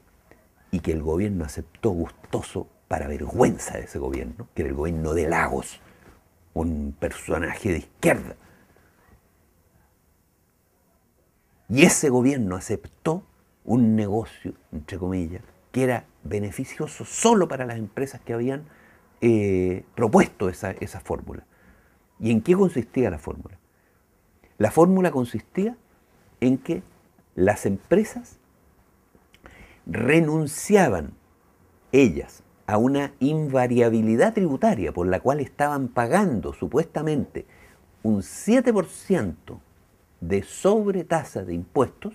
y que el gobierno aceptó gustoso, para vergüenza de ese gobierno, que era el gobierno de Lagos, un personaje de izquierda. Y ese gobierno aceptó un negocio, entre comillas, que era beneficioso solo para las empresas que habían propuesto esa fórmula. ¿Y en qué consistía la fórmula? La fórmula consistía en que las empresas renunciaban, ellas, a una invariabilidad tributaria por la cual estaban pagando supuestamente un 7% de sobretasa de impuestos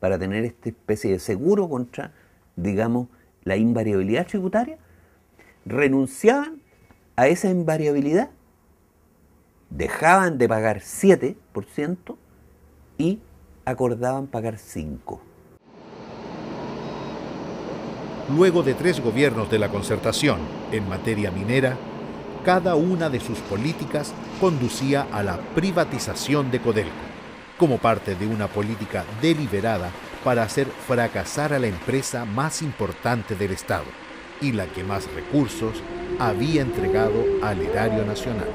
para tener esta especie de seguro contra, digamos, la invariabilidad tributaria, renunciaban a esa invariabilidad, dejaban de pagar 7% y acordaban pagar 5%. Luego de 3 gobiernos de la Concertación en materia minera, cada una de sus políticas conducía a la privatización de Codelco, como parte de una política deliberada para hacer fracasar a la empresa más importante del Estado y la que más recursos había entregado al erario nacional.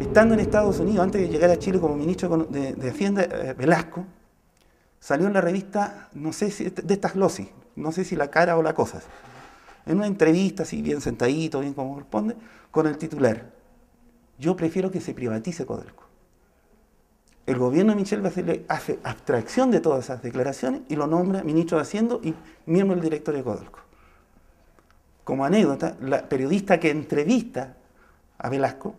Estando en Estados Unidos, antes de llegar a Chile como ministro de Hacienda, Velasco, salió en la revista, no sé si, de estas glosis, no sé si La Cara o La Cosa, en una entrevista, así bien sentadito, bien como corresponde, con el titular: yo prefiero que se privatice Codelco. El gobierno de Michel Bachelet hace abstracción de todas esas declaraciones y lo nombra ministro de Hacienda y miembro del directorio de Codelco. Como anécdota, la periodista que entrevista a Velasco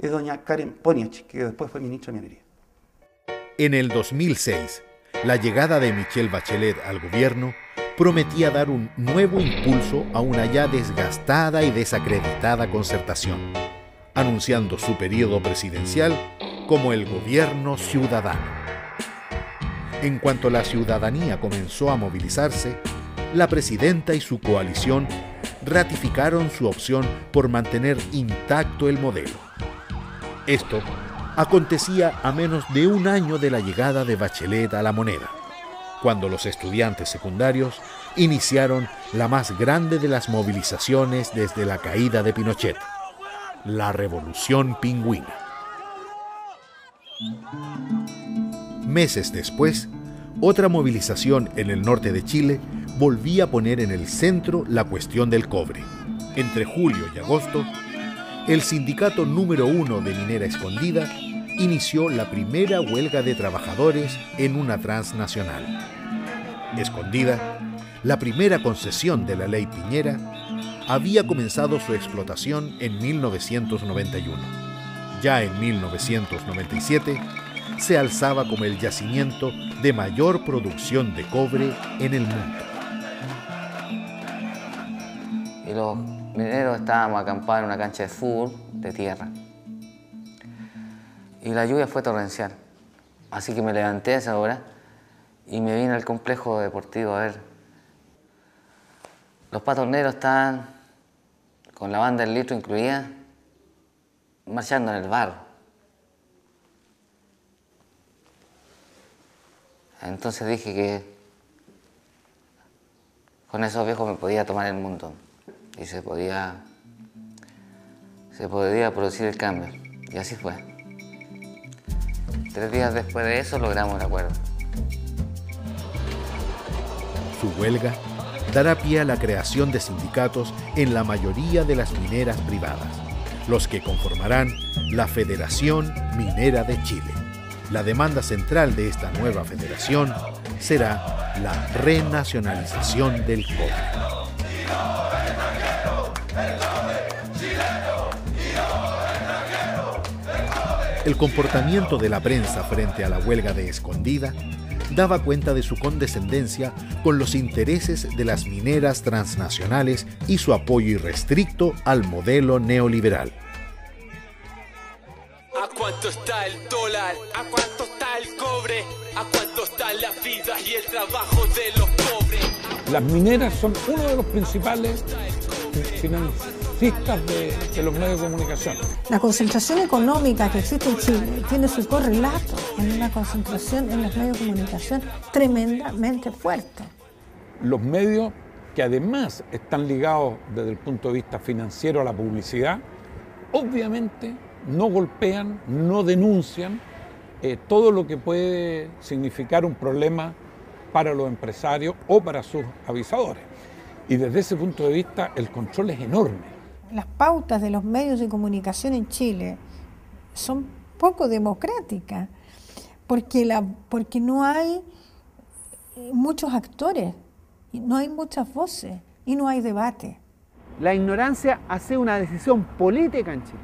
es doña Karen Poniach, que después fue ministra de Minería. En el 2006, la llegada de Michelle Bachelet al gobierno prometía dar un nuevo impulso a una ya desgastada y desacreditada Concertación, anunciando su periodo presidencial como el gobierno ciudadano. En cuanto la ciudadanía comenzó a movilizarse, la presidenta y su coalición ratificaron su opción por mantener intacto el modelo. Esto acontecía a menos de un año de la llegada de Bachelet a La Moneda, cuando los estudiantes secundarios iniciaron la más grande de las movilizaciones desde la caída de Pinochet, la Revolución Pingüina. Meses después, otra movilización en el norte de Chile volvía a poner en el centro la cuestión del cobre. Entre julio y agosto, el sindicato número 1 de Minera Escondida inició la primera huelga de trabajadores en una transnacional. Escondida, la primera concesión de la ley Piñera, había comenzado su explotación en 1991. Ya en 1997 se alzaba como el yacimiento de mayor producción de cobre en el mundo. Y luego, mineros estábamos acampados en una cancha de fútbol de tierra y la lluvia fue torrencial, así que me levanté a esa hora y me vine al complejo deportivo a ver. Los Patos Negros estaban con la banda del litro incluida marchando en el barro. Entonces dije que con esos viejos me podía tomar el mundo y se podía producir el cambio. Y así fue. 3 días después de eso logramos el acuerdo. Su huelga dará pie a la creación de sindicatos en la mayoría de las mineras privadas, los que conformarán la Federación Minera de Chile. La demanda central de esta nueva federación será la renacionalización del cobre. El comportamiento de la prensa frente a la huelga de Escondida daba cuenta de su condescendencia con los intereses de las mineras transnacionales y su apoyo irrestricto al modelo neoliberal. ¿A cuánto está el dólar? ¿A cuánto está el cobre? ¿A cuánto están las vidas y el trabajo de los pobres? Las mineras son uno de los principales financistas de los medios de comunicación. La concentración económica que existe en Chile tiene su correlato en una concentración en los medios de comunicación tremendamente fuerte. Los medios que además están ligados desde el punto de vista financiero a la publicidad, obviamente no golpean, no denuncian todo lo que puede significar un problema para los empresarios o para sus avisadores. Y desde ese punto de vista el control es enorme. Las pautas de los medios de comunicación en Chile son poco democráticas porque no hay muchos actores, no hay muchas voces y no hay debate. la ignorancia hace una decisión política en Chile.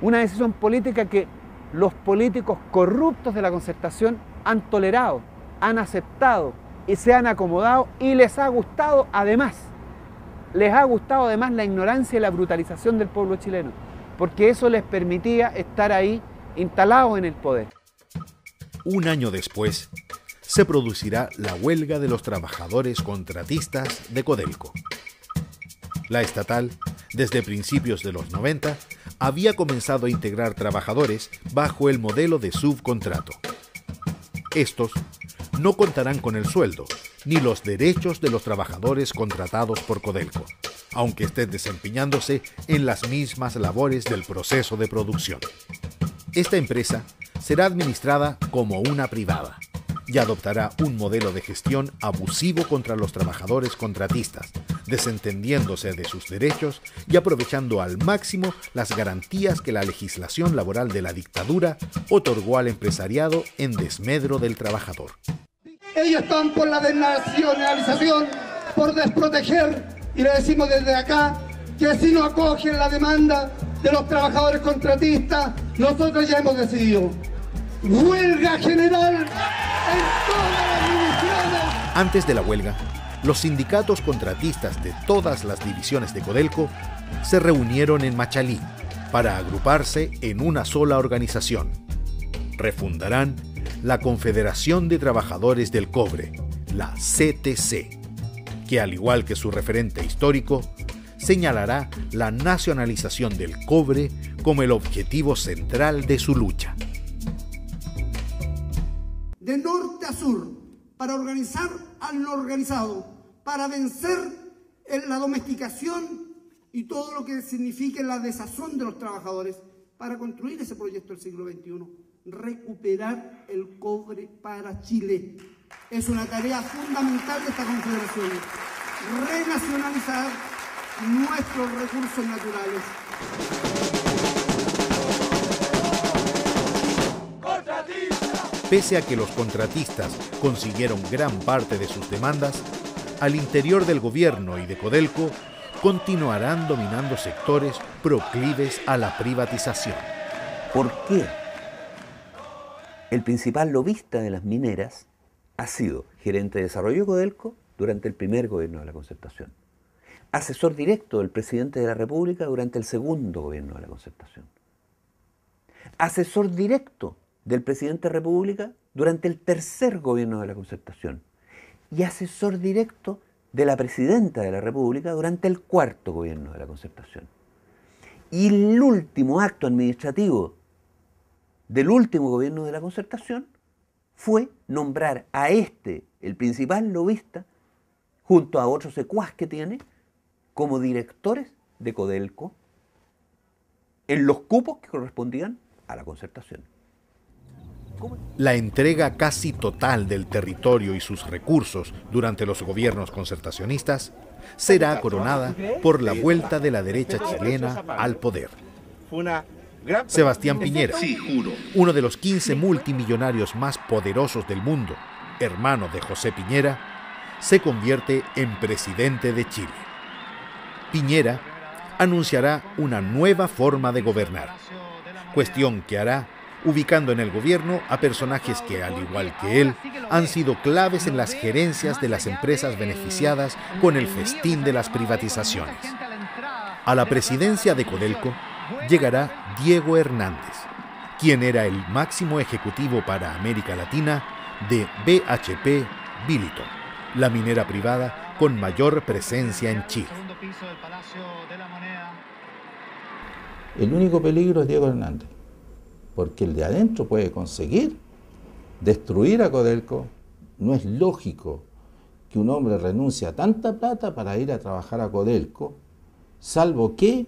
Una decisión política que los políticos corruptos de la Concertación han tolerado, han aceptado y se han acomodado, y les ha gustado además. Les ha gustado además la ignorancia y la brutalización del pueblo chileno, porque eso les permitía estar ahí instalados en el poder. Un año después, se producirá la huelga de los trabajadores contratistas de Codelco. La estatal, desde principios de los 90, había comenzado a integrar trabajadores bajo el modelo de subcontrato. Estos no contarán con el sueldo ni los derechos de los trabajadores contratados por Codelco, aunque estén desempeñándose en las mismas labores del proceso de producción. Esta empresa será administrada como una privada y adoptará un modelo de gestión abusivo contra los trabajadores contratistas, desentendiéndose de sus derechos y aprovechando al máximo las garantías que la legislación laboral de la dictadura otorgó al empresariado en desmedro del trabajador. Ellos están por la desnacionalización, por desproteger, y le decimos desde acá que si no acogen la demanda de los trabajadores contratistas, nosotros ya hemos decidido huelga general en todas las divisiones. Antes de la huelga, los sindicatos contratistas de todas las divisiones de Codelco se reunieron en Machalí para agruparse en una sola organización. Refundarán la Confederación de Trabajadores del Cobre, la CTC, que al igual que su referente histórico, señalará la nacionalización del cobre como el objetivo central de su lucha. De norte a sur, para organizar al organizado, para vencer en la domesticación y todo lo que signifique la desazón de los trabajadores, para construir ese proyecto del siglo XXI. Recuperar el cobre para Chile. Es una tarea fundamental de esta confederación. Renacionalizar nuestros recursos naturales. Pese a que los contratistas consiguieron gran parte de sus demandas, al interior del gobierno y de Codelco continuarán dominando sectores proclives a la privatización. ¿Por qué? El principal lobista de las mineras ha sido gerente de desarrollo de Codelco durante el primer gobierno de la Concertación, asesor directo del presidente de la República durante el segundo gobierno de la Concertación, asesor directo del presidente de la República durante el tercer gobierno de la Concertación y asesor directo de la presidenta de la República durante el cuarto gobierno de la Concertación. Y el último acto administrativo del último gobierno de la Concertación fue nombrar a este, el principal lobista, junto a otros secuaz que tiene, como directores de Codelco en los cupos que correspondían a la Concertación. La entrega casi total del territorio y sus recursos durante los gobiernos concertacionistas será coronada por la vuelta de la derecha chilena al poder. Sebastián Piñera, uno de los 15 multimillonarios más poderosos del mundo, hermano de José Piñera, se convierte en presidente de Chile. Piñera anunciará una nueva forma de gobernar, cuestión que hará ubicando en el gobierno a personajes que, al igual que él, han sido claves en las gerencias de las empresas beneficiadas con el festín de las privatizaciones. A la presidencia de Codelco llegará Diego Hernández, quien era el máximo ejecutivo para América Latina de BHP Billiton, la minera privada con mayor presencia en Chile. El único peligro es Diego Hernández, porque el de adentro puede conseguir destruir a Codelco. No es lógico que un hombre renuncie a tanta plata para ir a trabajar a Codelco, salvo que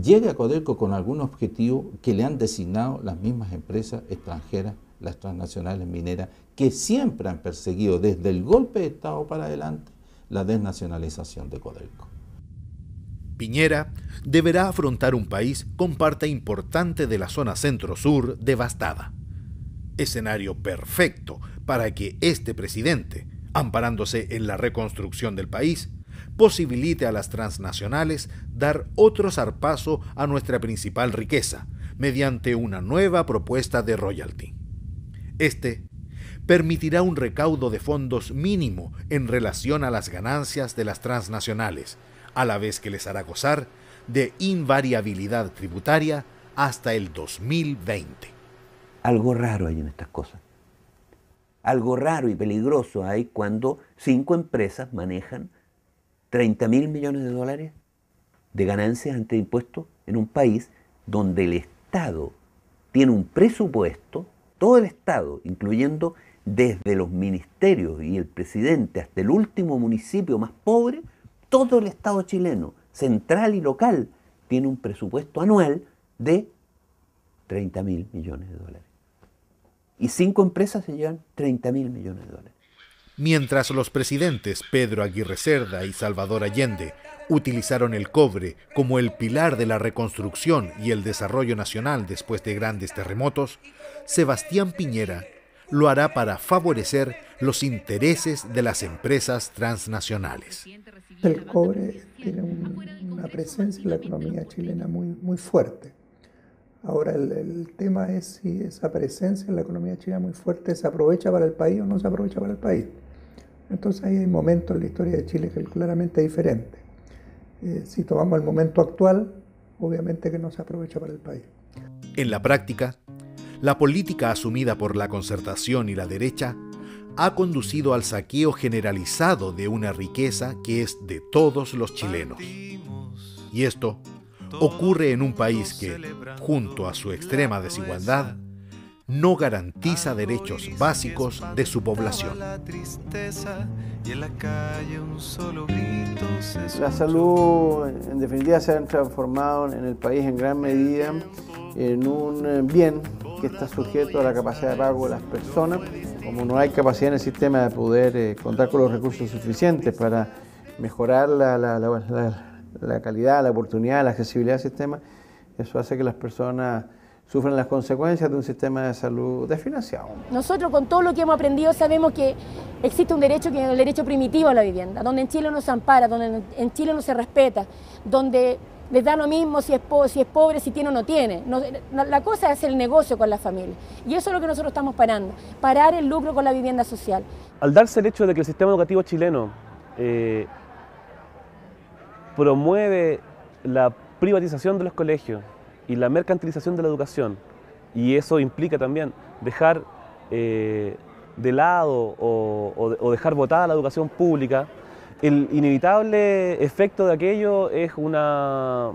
llega a Codelco con algún objetivo que le han designado las mismas empresas extranjeras, las transnacionales mineras, que siempre han perseguido desde el golpe de Estado para adelante la desnacionalización de Codelco. Piñera deberá afrontar un país con parte importante de la zona centro-sur devastada. Escenario perfecto para que este presidente, amparándose en la reconstrucción del país, posibilite a las transnacionales dar otro zarpazo a nuestra principal riqueza, mediante una nueva propuesta de royalty. Este permitirá un recaudo de fondos mínimo en relación a las ganancias de las transnacionales, a la vez que les hará gozar de invariabilidad tributaria hasta el 2020. Algo raro hay en estas cosas. Algo raro y peligroso hay cuando 5 empresas manejan 30.000 millones de dólares de ganancias ante impuestos en un país donde el Estado tiene un presupuesto, todo el Estado, incluyendo desde los ministerios y el presidente hasta el último municipio más pobre, todo el Estado chileno, central y local, tiene un presupuesto anual de 30.000 millones de dólares. Y 5 empresas se llevan 30.000 millones de dólares. Mientras los presidentes Pedro Aguirre Cerda y Salvador Allende utilizaron el cobre como el pilar de la reconstrucción y el desarrollo nacional después de grandes terremotos, Sebastián Piñera lo hará para favorecer los intereses de las empresas transnacionales. El cobre tiene una presencia en la economía chilena muy fuerte. Ahora, el tema es si esa presencia en la economía china muy fuerte se aprovecha para el país o no se aprovecha para el país. Entonces ahí hay momentos en la historia de Chile que claramente es diferente. Si tomamos el momento actual, obviamente que no se aprovecha para el país. En la práctica, la política asumida por la Concertación y la derecha ha conducido al saqueo generalizado de una riqueza que es de todos los chilenos. Y esto ocurre en un país que, junto a su extrema desigualdad, no garantiza derechos básicos de su población. La salud, en definitiva, se ha transformado en el país en gran medida en un bien que está sujeto a la capacidad de pago de las personas. Como no hay capacidad en el sistema de poder contar con los recursos suficientes para mejorar la calidad, la oportunidad, la accesibilidad del sistema, eso hace que las personas sufran las consecuencias de un sistema de salud desfinanciado. Nosotros, con todo lo que hemos aprendido, sabemos que existe un derecho que es el derecho primitivo a la vivienda, donde en Chile no se ampara, donde en Chile no se respeta, donde les da lo mismo si es pobre, si tiene o no tiene. La cosa es el negocio con la familia. Y eso es lo que nosotros estamos parando, parar el lucro con la vivienda social. Al darse el hecho de que el sistema educativo chileno promueve la privatización de los colegios y la mercantilización de la educación, y eso implica también dejar de lado o dejar botada la educación pública, el inevitable efecto de aquello es una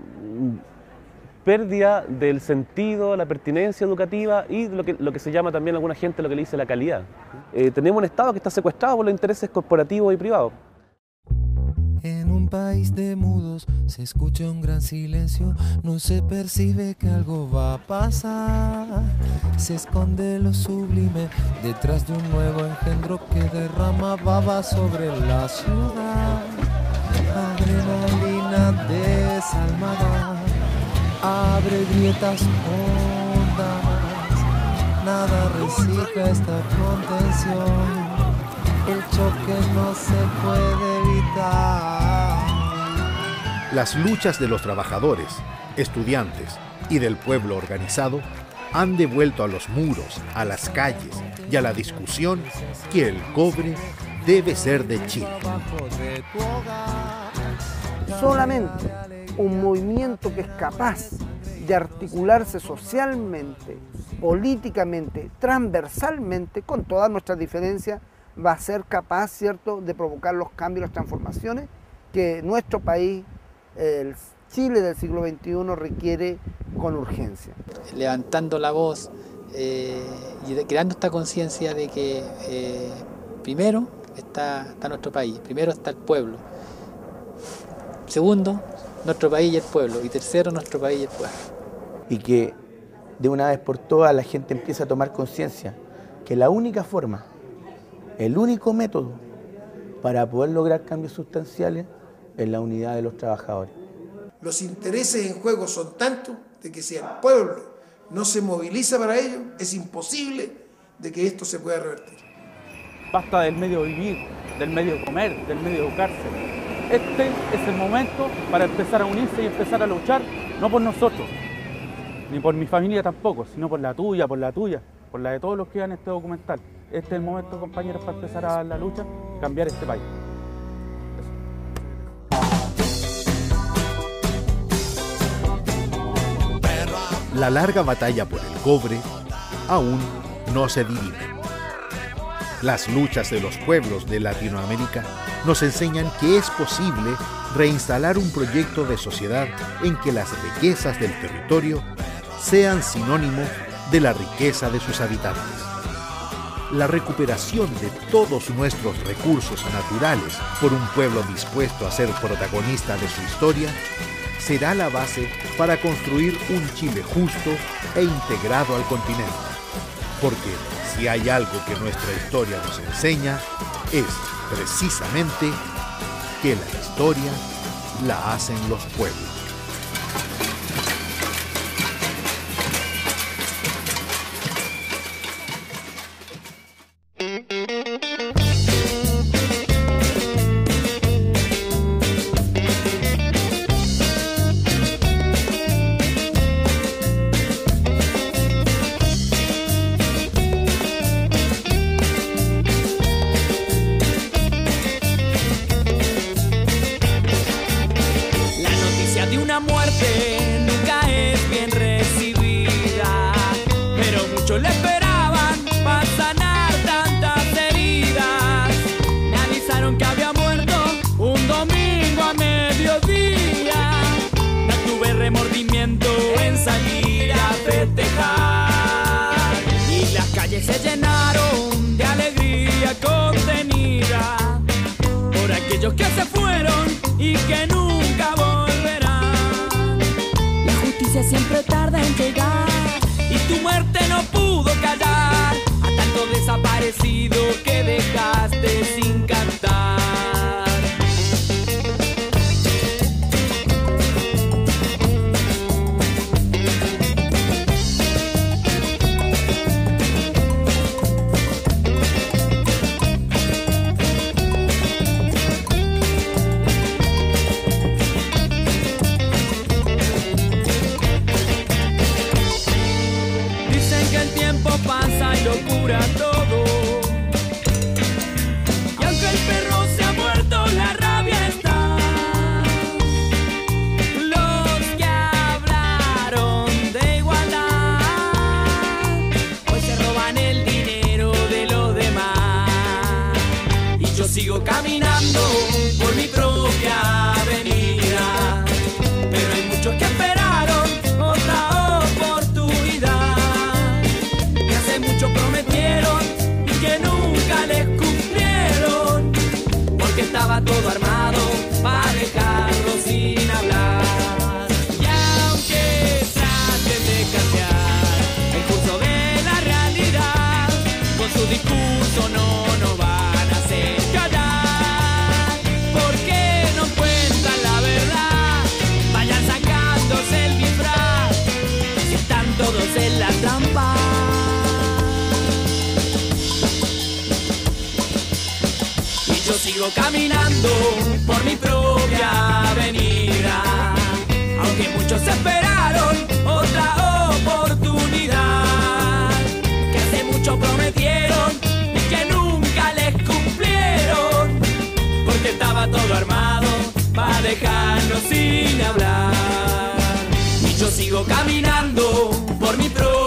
pérdida del sentido, la pertinencia educativa y lo que se llama también alguna gente lo que le dice la calidad. Tenemos un Estado que está secuestrado por los intereses corporativos y privados. En un país de mudos se escucha un gran silencio, no se percibe que algo va a pasar. Se esconde lo sublime detrás de un nuevo engendro que derrama baba sobre la ciudad. Adrenalina desalmada abre grietas hondas, nada recicla esta contención. El choque no se puede evitar. Las luchas de los trabajadores, estudiantes y del pueblo organizado han devuelto a los muros, a las calles y a la discusión que el cobre debe ser de Chile. Solamente un movimiento que es capaz de articularse socialmente, políticamente, transversalmente, con todas nuestras diferencias, va a ser capaz, ¿cierto?, de provocar los cambios, las transformaciones que nuestro país, el Chile del siglo XXI, requiere con urgencia. Levantando la voz y creando esta conciencia de que primero está nuestro país, primero está el pueblo, segundo, nuestro país y el pueblo, y tercero, nuestro país y el pueblo. Y que de una vez por todas la gente empieza a tomar conciencia que la única forma, el único método para poder lograr cambios sustanciales es la unidad de los trabajadores. Los intereses en juego son tantos de que si el pueblo no se moviliza para ello, es imposible de que esto se pueda revertir. Basta del medio vivir, del medio comer, del medio educarse. Este es el momento para empezar a unirse y empezar a luchar, no por nosotros, ni por mi familia tampoco, sino por la tuya, por la tuya, por la de todos los que vean este documental. Este es el momento, compañeros, para empezar a la lucha, cambiar este país. La larga batalla por el cobre aún no se dirime. Las luchas de los pueblos de Latinoamérica nos enseñan que es posible reinstalar un proyecto de sociedad en que las riquezas del territorio sean sinónimo de la riqueza de sus habitantes. La recuperación de todos nuestros recursos naturales por un pueblo dispuesto a ser protagonista de su historia será la base para construir un Chile justo e integrado al continente. Porque si hay algo que nuestra historia nos enseña, es precisamente que la historia la hacen los pueblos. Caminando por mi propia avenida, aunque muchos esperaron otra oportunidad, que hace mucho prometieron y que nunca les cumplieron, porque estaba todo armado para dejarnos sin hablar. Y yo sigo caminando por mi propia